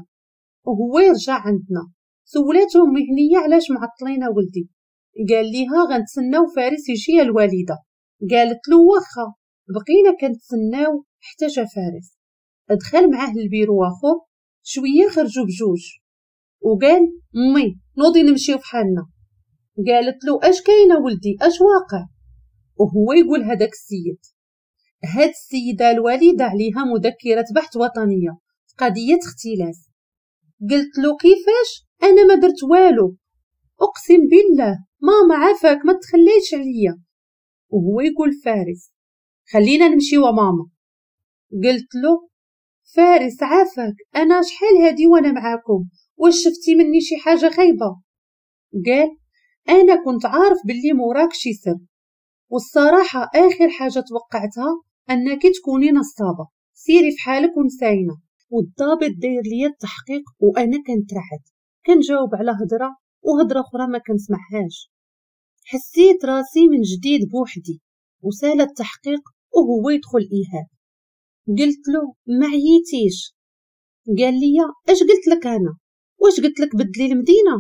وهو يرجع عندنا. سولاتهم مهنيه علاش معطلين ولدي؟ قال ليها غنتسناو فارس يجي الوالده. قالت له واخا. بقينا كنتسناو حتى جا فارس، دخل معاه للبيرو اخر شويه، خرجوا بجوج وقال امي نوضي نمشيو فحالنا. قالت له اش كاينه ولدي، اش واقع؟ وهو يقول هذاك السيد، هاد السيده الوالده عليها مذكره بحث وطنيه قضيه اختلاس. قلت له كيفاش؟ انا ما درت والو، اقسم بالله ماما عافاك ما تخليش عليا. وهو يقول فارس خلينا نمشيو ماما. قلت له فارس عافاك، انا شحال هادي وانا معاكم، واش شفتي مني شي حاجه خايبه؟ قال انا كنت عارف باللي موراك شي سر، والصراحه اخر حاجه توقعتها انك تكوني نصابه، سيري فحالك ونساينا. والضابط داير ليا التحقيق وانا كنترعد، كنجاوب على هضره وهضره اخرى ما كنسمعهاش. حسيت راسي من جديد بوحدي، وسال التحقيق وهو يدخل ايهاب. قلت له ما عييتيش؟ قال لي اش قلت لك انا؟ واش قلت لك بدلي المدينه؟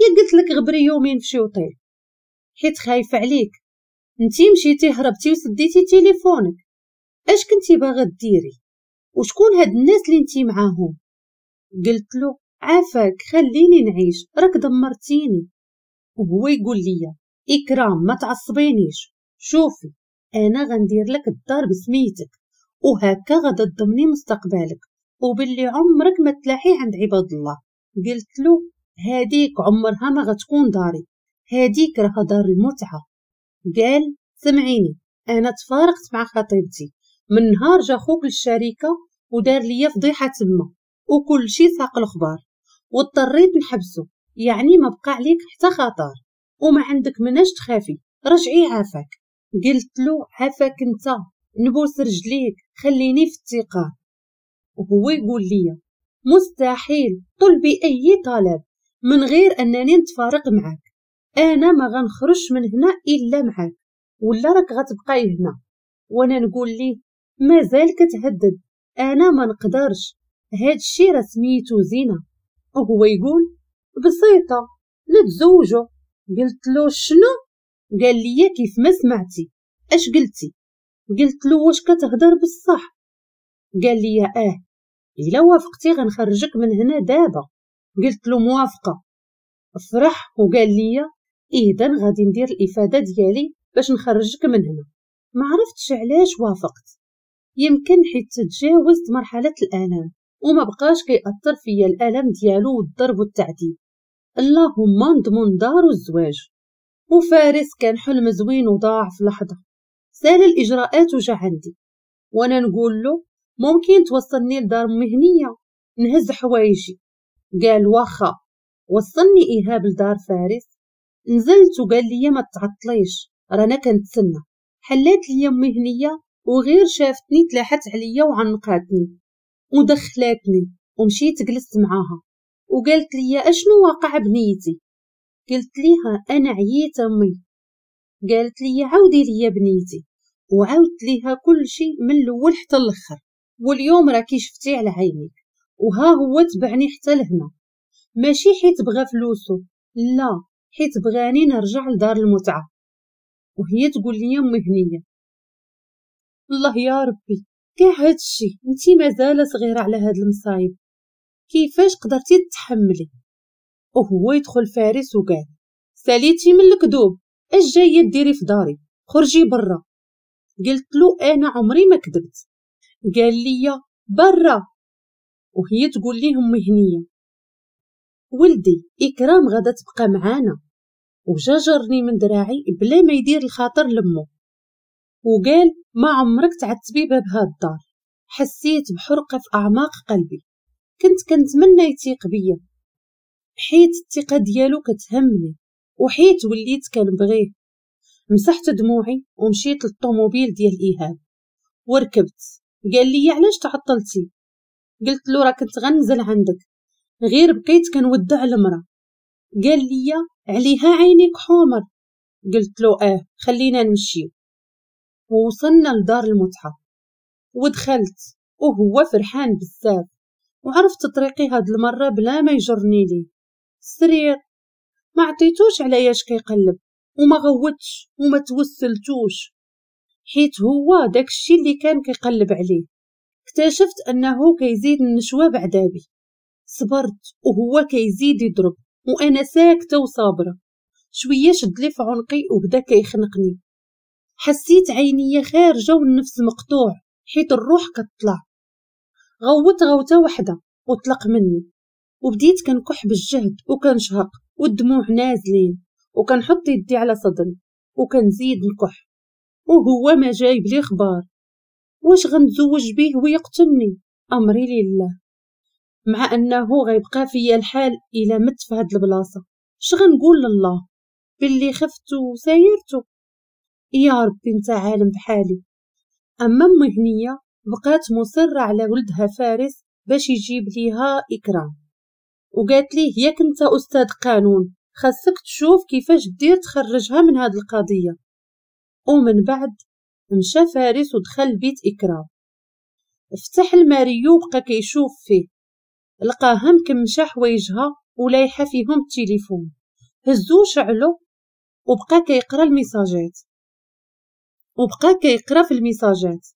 يا قلت لك غبري يومين في شي وطير حيت خايفه عليك، انتي مشيتي هربتي وسديتي تليفونك، اش كنتي باغا ديري؟ وشكون هاد الناس اللي انتي معاهم؟ قلت له عافاك خليني نعيش، راك دمرتيني. وهو يقول لي اكرام ما تعصبينيش، شوفي انا غندير لك الدار بسميتك، وهكا غادا تضمني مستقبلك وباللي عمرك ما تلاحي عند عباد الله. قلت له هاديك عمرها ما غتكون داري، هاديك راه دار المتعه. قال سمعيني انا تفارقت مع خطيبتي، من نهار جا خوك للشركه ودار ليا فضيحه تما وكلشي ساق الخبار، واضطريت نحبسو، يعني ما بقى عليك حتى خطر وما عندك مناش تخافي، رجعي عافاك. قلت له عافاك انت، نبوس رجليك خليني في الثقه. وهو يقول لي مستحيل، طلبي اي طلب من غير انني نتفارق معك، انا ما غنخرجش من هنا الا معك، ولا راك غتبقاي هنا. وانا نقول ليه مازال كتهدد، انا ما نقدرش، هاد الشي راه سميتو زينه. وهو يقول بسيطه نتزوجو. قلت له شنو؟ قال لي كيف ما سمعتي اش قلتي. قلت له واش كتهضر بصح؟ قال لي اه، الا وافقتي غنخرجك من هنا دابا. قلت له موافقه. فرح وقال لي اذا غادي ندير الافاده ديالي باش نخرجك من هنا. ما عرفتش علاش وافقت، يمكن حيت تجاوزت مرحله الالم وما بقاش كيأثر فيا الالم ديالو والضرب والتعذيب. اللهم نضمن دارو الزواج. وفارس كان حلم زوين وضاع في لحظه. سال الاجراءات وجا عندي وانا نقول له ممكن توصلني لدار مهنيه نهز حوايجي. قال واخا. وصلني ايهاب لدار فارس. نزلت وقال لي ما تعطليش رانا كنتسنى. حلات لي مهنيه وغير شافتني تلاحت عليا وعنقاتني ودخلاتني ومشيت جلست معاها وقالت لي اشنو واقع بنيتي. قلت ليها انا عييت امي. قالت لي عاودي لي بنيتي. وعاودت ليها كل شيء من الاول حتى الاخر. واليوم راكي شفتي على عينيك. وها هو تبعني حتى لهنا، ماشي حيت بغى فلوسو، لا حيت بغاني نرجع لدار المتعه. وهي تقول لي مهنيه. الله يا ربي كاع هادشي انتي مازال صغيره على هاد المصايب، كيفاش قدرتي تتحملي؟ وهو يدخل فارس وقال ساليتي من الكذوب، اش جايه ديري في داري، خرجي برا. قلت له انا عمري ما كذبت. قال لي برا. وهي تقول ليهم مهنيه. ولدي اكرام غدا تبقى معانا. وجاجرني من دراعي بلا ما يدير الخاطر لمو وقال ما عمرك تعتبي باب هاد الدار. حسيت بحرقه في اعماق قلبي، كنت كنتمنى يتيق بيا حيت الثقه ديالو كتهمني وحيت وليت كنبغيه. مسحت دموعي ومشيت للطوموبيل ديال ايهاب وركبت. قال لي علاش تعطلتي؟ قلت له راه كنت غنزل عندك، غير بقيت كنودع المراه. قال لي عليها عينيك حمر. قلت له اه خلينا نمشي. ووصلنا لدار المتعه ودخلت وهو فرحان بزاف. وعرفت طريقي هاد المره بلا ما يجرني لي. السرير ما عطيتوش علاش كيقلب وما غوتش وما توسلتوش حيت هو داكشي اللي كان كيقلب عليه. اكتشفت انه كيزيد النشوه بعذابي. صبرت وهو كيزيد يضرب وانا ساكته وصابره. شويه شدلي في عنقي وبدا كيخنقني. حسيت عينيا خارجه والنفس مقطوع حيت الروح كتطلع. غوت غوته وحده وطلق مني وبديت كنكح بالجهد وكنشهق والدموع نازلين وكنحط يدي على صدري وكنزيد نكح. وهو ما جايب لي خبار. واش غنتزوج بيه ويقتلني؟ امري لله. مع انه غيبقى فيا الحال الى مت في هاد البلاصه. اش غنقول لله باللي خفت وسايرته؟ يا ربي انت عالم بحالي. اما مهنيه بقات مصره على ولدها فارس باش يجيب ليها اكرام. وقالت ليه ياك انت استاذ قانون خاصك تشوف كيفاش دير تخرجها من هاد القضيه. ومن بعد مشى فارس ودخل بيت اكرام. افتح الماريو بقى كيشوف فيه. لقاها مكمشه حوايجها ولايحه فيهم التليفون. هزو شعلو وبقى كيقرا الميساجات. وبقى كيقرا في الميساجات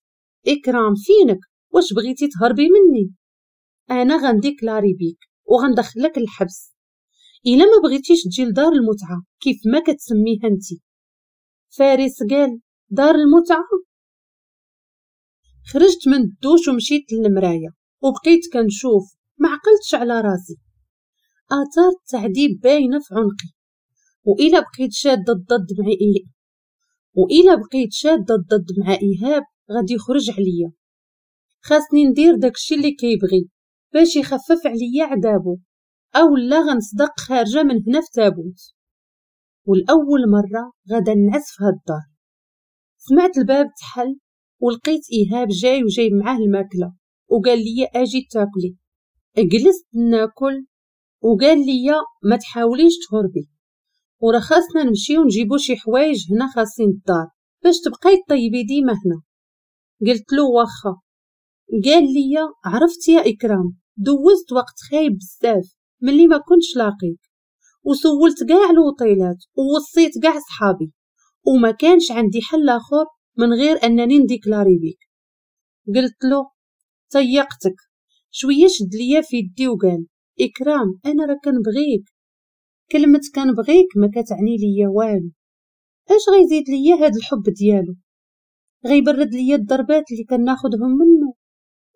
اكرام فينك؟ واش بغيتي تهربي مني؟ انا غنديكلاري بيك وغندخلك الحبس الا ما بغيتيش تجي لدار المتعه كيف ما كتسميها انتي. فارس قال دار المتعه. خرجت من الدوش ومشيت للمرايه وبقيت كنشوف ما عقلتش على راسي. اثار التعذيب باينه في عنقي. والا بقيت شاده الضد مع ايهاب غادي يخرج عليا. خاصني ندير داكشي اللي كيبغي باش يخفف عليا عذابو اولا غنصدق خارجه من هنا في تابوت. والاول مره غادا نعس في هاد الدار. سمعت الباب تحل ولقيت ايهاب جاي وجايب معاه الماكله وقال لي اجي تاكلي. جلست ناكل وقال لي ما تحاوليش تهربي ورا خاصنا نمشيو نجيبو شي حوايج هنا خاصين الدار باش تبقاي طيبي ديما هنا. قلت له واخا. قال لي عرفت يا اكرام دوزت وقت خايب بزاف ملي ما كنتش لاقيك وسولت كاع الوطيلات ووصيت كاع صحابي وما كانش عندي حل اخر من غير انني نديكلاري بيك. قلت له طيقتك. شويه شد ليا في يدي وقال اكرام انا راه كنبغيك. كلمه كنبغيك ما كتعني ليا والو. اش غيزيد ليا هاد الحب ديالو؟ غيبرد ليا الضربات اللي كناخدهم منه،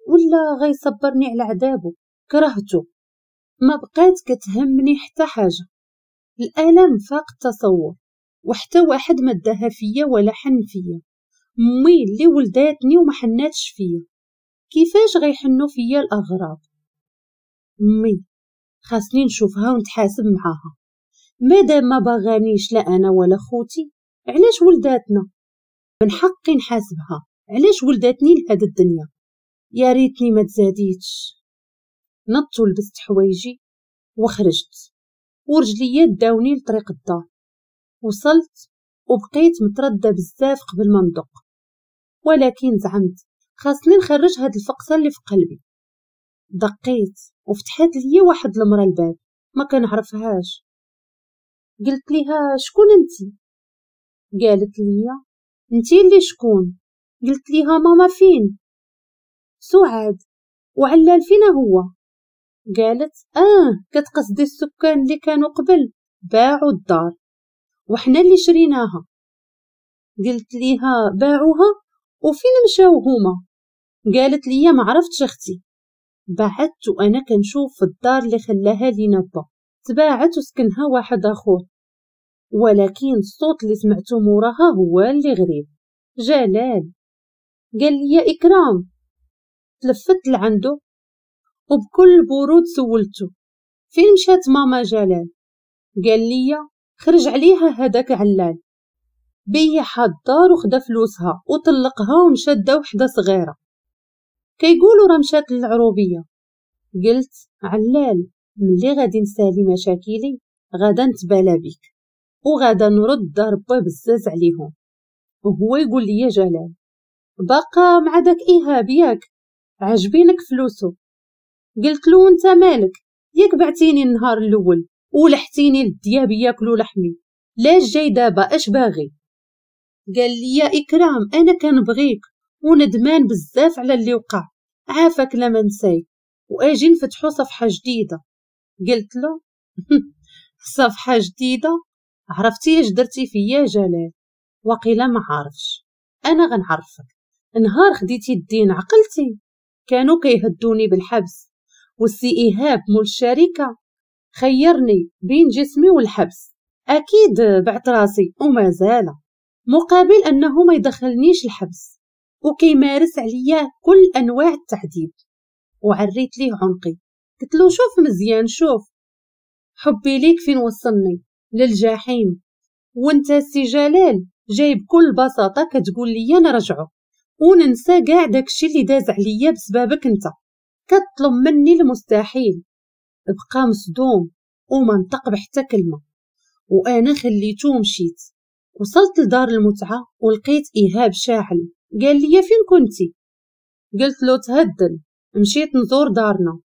ولا غيصبرني على عذابه؟ كرهته، ما بقات كتهمني حتى حاجه. الالم فاق التصور، وحتى واحد ما داها فيا ولا حن فيا. امي اللي ولداتني وما حناتش فيا، كيفاش غيحنوا فيا الاغراب؟ امي خاصني نشوفها ونتحاسب معاها. مادام ما باغانيش لا انا ولا خوتي، علاش ولداتنا؟ من حقي نحاسبها، علاش ولداتني لهاد الدنيا؟ يا ريتني ما تزاديتش. نضت ولبست حوايجي وخرجت، ورجليا داوني لطريق الدار. وصلت وبقيت متردة بزاف قبل ما ندق، ولكن زعمت خاصني نخرج هاد الفقصة اللي في قلبي. دقيت وفتحت ليا واحد المرا الباب، ما كنعرفهاش. قلت ليها شكون انتي؟ قالت ليا انتي اللي شكون؟ قلت ليها ماما فين؟ سعاد. وعلال فينا هو؟ قالت كتقصدي السكان اللي كانوا قبل، باعوا الدار وحنا اللي شريناها. قلت ليها باعوها وفين مشاو هما؟ قالت ليا ما عرفتش اختي، باعت وانا كنشوف في الدار اللي خلاها لينا با، تباعت وسكنها واحد اخوه. ولكن الصوت اللي سمعته موراها هو اللي غريب. جلال قال لي اكرام. تلفت لعنده وبكل برود سولته فين مشات ماما جلال. قال لي خرج عليها هداك علال، بيح الدار وخدا فلوسها وطلقها ومشات دا وحده صغيره، كيقولوا راه مشات للعروبيه. قلت علال ملي غادي نسالي مشاكلي غادا نتبالى بيك وغادا نرد ضربه بزاز عليهم. وهو يقول لي جلال باقا مع داك ايهاب ياك، عجبينك فلوسه. قلت له انت مالك؟ ياك بعتيني النهار الاول ولحتيني الدياب ياكلوا لحمي، لاش جاي دابا؟ اش باغي؟ قال لي اكرام انا كنبغيك وندمان بزاف على اللي وقع، عافاك لما نساي واجي نفتحوا صفحه جديده. قلت له صفحه جديده؟ عرفتي اش درتي فيا جلال؟ وقيلا ما عارفش. انا غنعرفك، نهار خديتي الدين عقلتي كانوا كيهدوني بالحبس، والسي ايهاب مول الشركه خيرني بين جسمي والحبس، اكيد بعت راسي ومازال مقابل انه ما يدخلنيش الحبس وكيمارس عليا كل انواع التعذيب. وعريت ليه عنقي، قلت له شوف مزيان، شوف حبي ليك فين وصلني، للجحيم. وانت سي جلال جاي بكل بساطه كتقول لي نرجعو وننسى كاع داكشي اللي داز عليا بسببك انت، كتطلب مني المستحيل. بقى مصدوم وما نطق بحتى كلمه، وانا خليته ومشيت. وصلت لدار المتعه ولقيت ايهاب شاعل. قال لي فين كنتي؟ قلت له تهدل، مشيت نزور دارنا.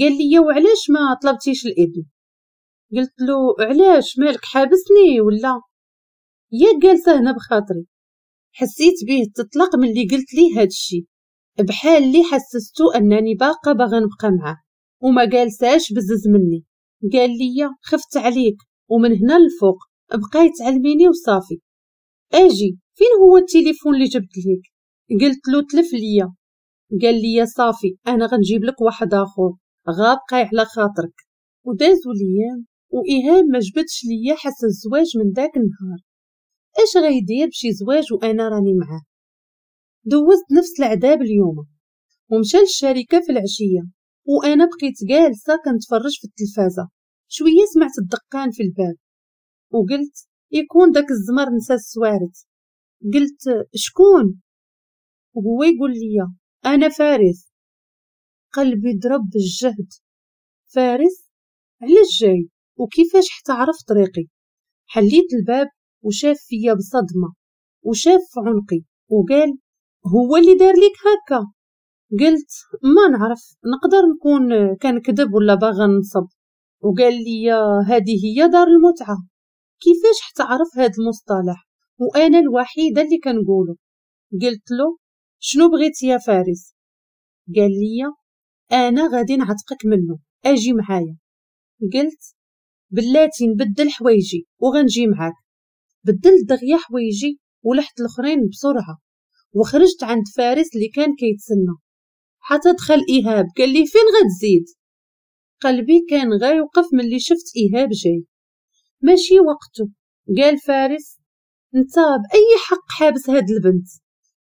قال لي وعلاش ما طلبتيش الاذن؟ قلت له علاش مالك حابسني ولا؟ يا جالسه هنا بخاطري. حسيت بيه تطلق من اللي قلت ليه هادشي، بحال اللي حسستو انني باقا باغا نبقى معاه وما جالساش بزز مني. قال لي خفت عليك ومن هنا للفوق بقى يتعلميني وصافي. اجي فين هو التليفون اللي جبت ليك؟ قلت له تلف ليا. قال لي صافي انا غنجيب لك واحد اخر، غابقاي على خاطرك. ودازو ليام وايهاب ما جبتش ليا حس الزواج من داك النهار. اش غيدير بشي زواج وانا راني معاه؟ دوزت نفس العذاب اليوم. ومشى للشركه في العشيه وانا بقيت جالسه كنتفرج في التلفازه. شويه سمعت الدقان في الباب وقلت يكون داك الزمر نسى السوارت. قلت شكون؟ وهو يقول لي انا فارس. قلبي ضرب بالجهد. فارس؟ علاش جاي وكيفاش حتى عرف طريقي؟ حليت الباب وشاف فيا بصدمه وشاف في عنقي وقال هو اللي دار ليك هكا؟ قلت ما نعرف، نقدر نكون كنكذب ولا باغا نصب. وقال لي هذه هي دار المتعه. كيفاش حتى عرف هذا المصطلح وانا الوحيده اللي كنقوله؟ قلت له شنو بغيت يا فارس؟ قال لي انا غادي نعتقك منه، اجي معايا. قلت بلاتي نبدل حوايجي وغنجي معاك. بدلت دغيا حوايجي ولحت الاخرين بسرعه وخرجت عند فارس اللي كان كيتسنى حتى دخل ايهاب. قال لي فين غتزيد؟ قلبي كان غيوقف ملي شفت ايهاب جاي. ماشي وقته، قال فارس. انت باي حق حابس هاد البنت؟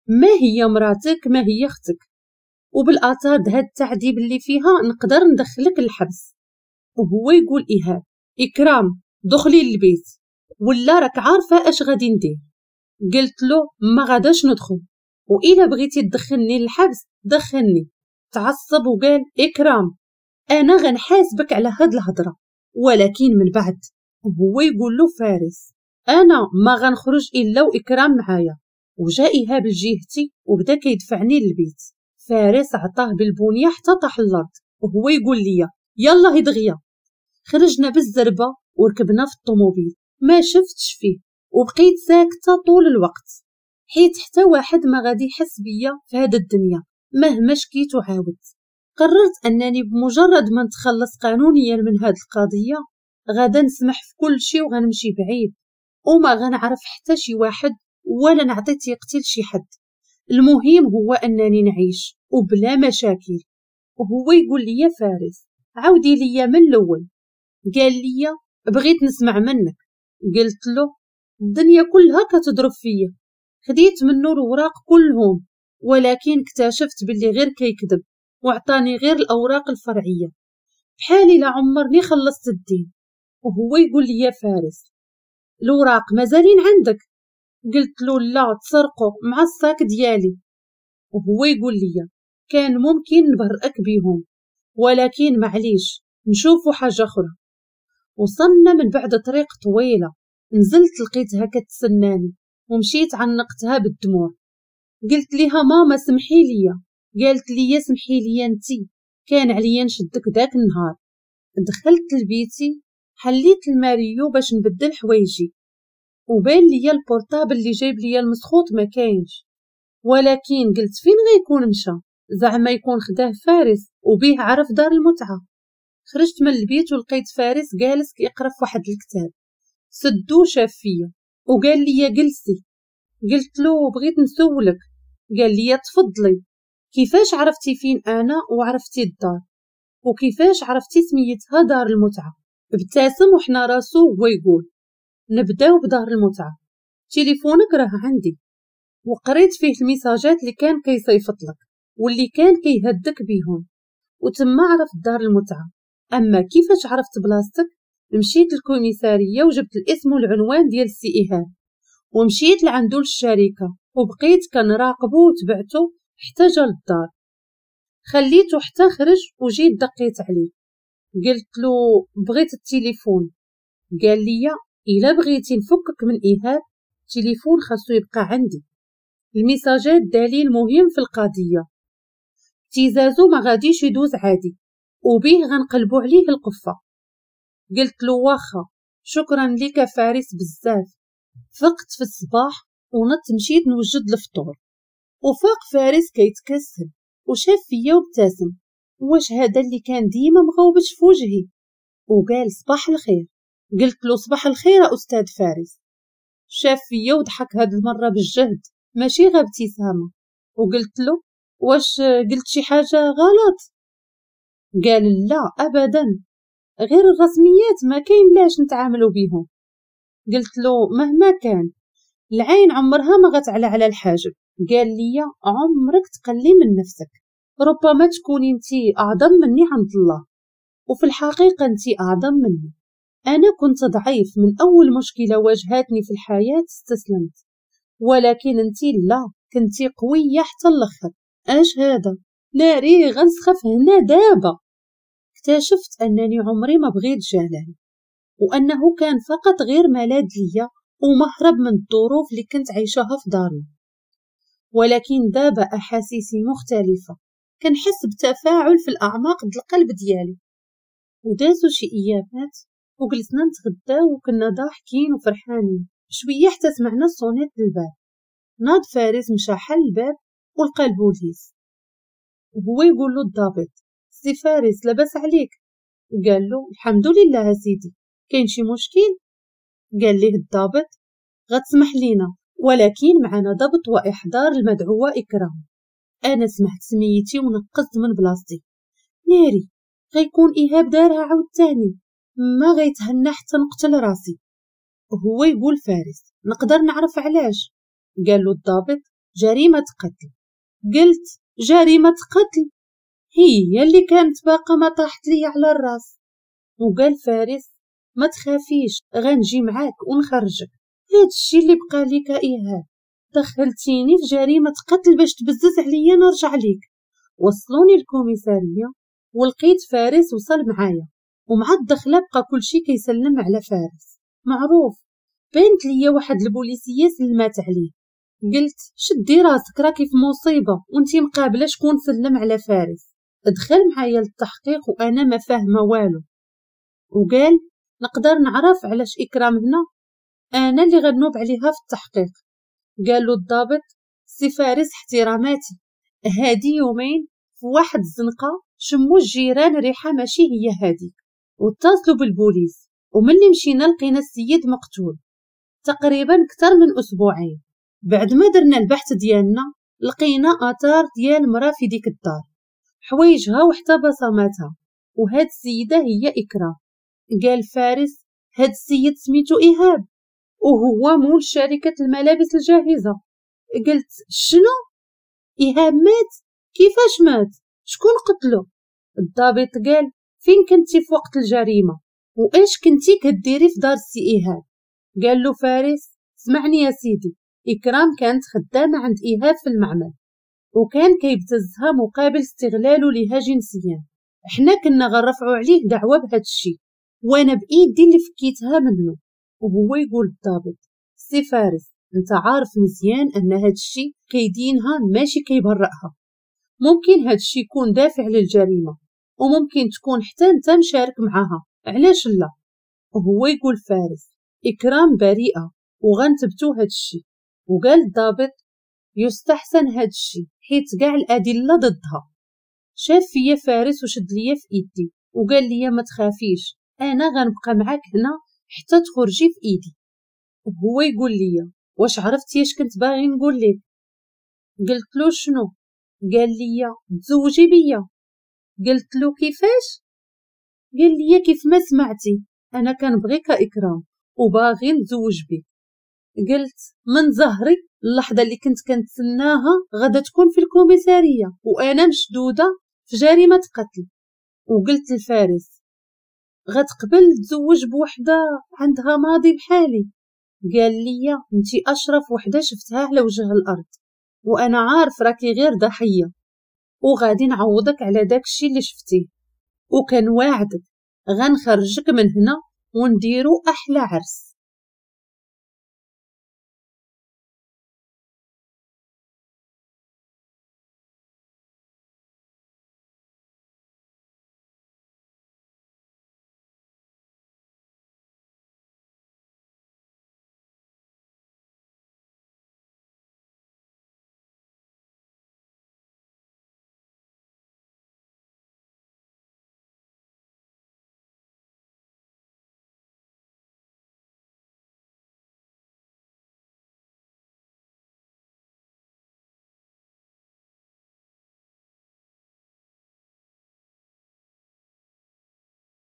ما هي مراتك ما هي اختك، وبالاعتاد هاد التعذيب اللي فيها نقدر ندخلك الحبس. وهو يقول ايهاب اكرام دخلي للبيت ولا راك عارفه اش غادي ندير. قلت له ما غاداش ندخل، والا بغيتي تدخلني للحبس دخلني. تعصب وقال اكرام انا غنحاسبك على هاد الهضره. ولكن من بعد هو يقول له فارس انا ما غنخرج الا واكرام معايا. وجا ايهاب لجهتي وبدا كيدفعني للبيت. فارس عطاه بالبنيه حتى طاح الارض وهو يقول لي يلا دغيا. خرجنا بالزربه وركبنا في الطوموبيل، ما شفتش فيه وبقيت ساكته طول الوقت، حيت حتى واحد ما غادي يحس بيا في هاد الدنيا مهما شكيت وعاودت. قررت انني بمجرد ما نتخلص قانونيا من هاد القضيه غادا نسمح في كل شيء وغنمشي بعيد وما غنعرف حتى شي واحد ولا نعطي تيقتل شي حد. المهم هو انني نعيش وبلا مشاكل. وهو يقول لي فارس عاودي لي من الاول. قال لي بغيت نسمع منك. قلت له الدنيا كلها كتضرب فيا، خديت منه الوراق كلهم ولكن اكتشفت باللي غير كيكذب وعطاني غير الاوراق الفرعيه، بحالي لا عمرني خلصت الدين. وهو يقول لي فارس الوراق مازالين عندك؟ قلت له لا تسرقوا مع الصاك ديالي. وهو يقول لي كان ممكن نبرئك بيهم ولكن معليش نشوفوا حاجه اخرى. وصلنا من بعد طريق طويله، نزلت لقيتها كتسناني ومشيت عنقتها بالدموع. قلت لها ماما سمحي لي. قالت لي سمحي لي انتي كان عليا نشدك داك النهار. دخلت لبيتي حليت الماريو باش نبدل حوايجي وبان لي البورطابل اللي جايب لي المسخوط ما كاينش، ولكن قلت فين غيكون مشى، زعما يكون خداه فارس وبيه عرف دار المتعه. خرجت من البيت ولقيت فارس جالس كيقرا في واحد الكتاب، سدو شاف فيا وقال لي جلسي. قلت له بغيت نسولك. قال لي تفضلي. كيفاش عرفتي فين انا وعرفتي الدار وكيفاش عرفتي سميتها دار المتعه؟ ابتسم وحنا راسو هو يقول نبداو بدار المتعه، تليفونك راه عندي. وقريت فيه الميساجات اللي كان كيصيفط لك واللي كان كيهدك بيهم وتما عرفت دار المتعه. اما كيفاش عرفت بلاصتك، مشيت للكوميساريه وجبت الاسم والعنوان ديال السي ايهاب ومشيت لعندو للشركه وبقيت كنراقبو وتبعتو حتى جا للدار. خليته حتى خرج وجيت دقيت عليه. قلت له بغيت التليفون. قال لي الا بغيتي نفكك من ايهاب التليفون خاصو يبقى عندي، الميساجات دليل مهم في القضيه، ابتزازو ما غاديش يدوز عادي وبيه غنقلبو عليه القفه. قلت له واخا شكرا لك فارس بزاف. فقت في الصباح ونط مشيت نوجد الفطور وفاق فارس كيتكسل وشاف فيا وابتسم، واش هذا اللي كان ديما مغوبش في وجهي؟ وقال صباح الخير. قلت له صباح الخير يا استاذ فارس. شاف فيا وضحك هاد المره بالجهد ماشي غير ابتسامه. وقلت له واش قلت شي حاجه غلط؟ قال لا ابدا، غير الرسميات ما كاينلاش نتعاملوا بيهم. قلت له مهما كان العين عمرها ما غتعلى على الحاجب. قال لي عمرك تقلي من نفسك، ربما تكوني انتي اعظم مني عند الله وفي الحقيقه انتي اعظم مني. انا كنت ضعيف من اول مشكله واجهتني في الحياه استسلمت، ولكن انتي لا كنتي قويه حتى الاخر. اش هذا ناري غنسخف هنا دابا. اكتشفت انني عمري ما بغيت جلال وانه كان فقط غير ملاذ ليا ومهرب من الظروف اللي كنت عايشاها في دارنا. ولكن دابا احاسيسي مختلفه، كنحس بتفاعل في الاعماق د القلب ديالي. ودازو شي ايامات وجلسنا نتغداو وكنا ضاحكين وفرحانين شويه حتى سمعنا الصونيت للباب. ناض فارس مشى حل الباب ولقى البوليس وهو يقول له الضابط سي فارس لاباس عليك؟ قال له الحمد لله سيدي، كاين شي مشكل؟ قال ليه الضابط غتسمح لينا، ولكن معنا ضبط وإحضار المدعوة إكرام. أنا سمعت سميتي ونقصت من بلاصتي. ناري غيكون إيهاب دارها عاوتاني، ما غيتهنى حتى نقتل راسي. هو يقول فارس، نقدر نعرف علاش؟ قال له الضابط جريمة قتل. قلت جريمة قتل هي اللي كانت باقا ما طاحت لي على الراس. وقال فارس ما تخافيش، غنجي معاك ونخرجك. هادشي اللي بقى ليك إيهاب، دخلتيني في جريمة قتل باش تبزز عليا نرجع ليك. وصلوني الكوميسارية ولقيت فارس وصل معايا، ومع الدخله بقى كلشي كيسلم على فارس معروف. بانت ليا واحد البوليسيه سلمات عليه، قلت شدي راسك راكي في مصيبه، وانتي مقابله شكون سلم على فارس. دخل معايا للتحقيق وانا ما فاهمه والو، وقال نقدر نعرف علاش اكرام هنا؟ انا اللي غنوب عليها في التحقيق. قال له الضابط سي فارس احتراماتي، هادي يومين في واحد الزنقه شمو الجيران ريحه ماشي هي هاديك، واتصلوا بالبوليس. وملي مشينا لقينا السيد مقتول تقريبا اكثر من اسبوعين. بعد ما درنا البحث ديالنا لقينا اثار ديال مرا في ديك الدار، حوايجها وحتى بصماتها، وهاد السيده هي اكرام. قال فارس هاد السيد سميتو ايهاب وهو مول شركه الملابس الجاهزه. قلت شنو؟ ايهاب مات؟ كيفاش مات؟ شكون قتلو؟ الضابط قال فين كنتي في وقت الجريمه واش كنتي كديري في دار السي ايهاب؟ قال له فارس اسمعني يا سيدي، اكرام كانت خدامه عند ايهاب في المعمل، وكان كيبتزها مقابل استغلاله ليها جنسيا. حنا كنا غنرفعوا عليه دعوه بهذا الشيء، وانا بايدي اللي فكيتها منه. وهو يقول الضابط سي فارس انت عارف مزيان ان هذا الشيء كيدينها ماشي كيبرئها، ممكن هذا الشيء يكون دافع للجريمه وممكن تكون حتى انت مشارك معها، علاش لا؟ هو يقول فارس اكرام بريئه وغنثبتو هاد الشي. وقال الضابط يستحسن هاد الشي حيت كاع الادله ضدها. شاف فيا فارس وشد ليا في ايدي وقال ليا ما تخافيش، انا غنبقى معاك هنا حتى تخرجي في ايدي. هو يقول ليا واش عرفتي اش كنت باغي نقول لك؟ قلت له شنو؟ قال ليا تزوجي بيا. قلت له كيفاش؟ قال لي كيف ما سمعتي، انا كنبغيك اكرام وباغي نتزوج بك. قلت من زهري اللحظه اللي كنت كنتسناها غدا تكون في الكوميساريه وانا مشدوده في جريمه قتل. وقلت لفارس غتقبل تزوج بوحده عندها ماضي بحالي؟ قال لي انتي اشرف وحده شفتها على وجه الارض، وانا عارف راكي غير ضحيه وغادي نعوضك على داكشي اللي شفتيه، وكان واعدك غنخرجك من هنا ونديرو أحلى عرس.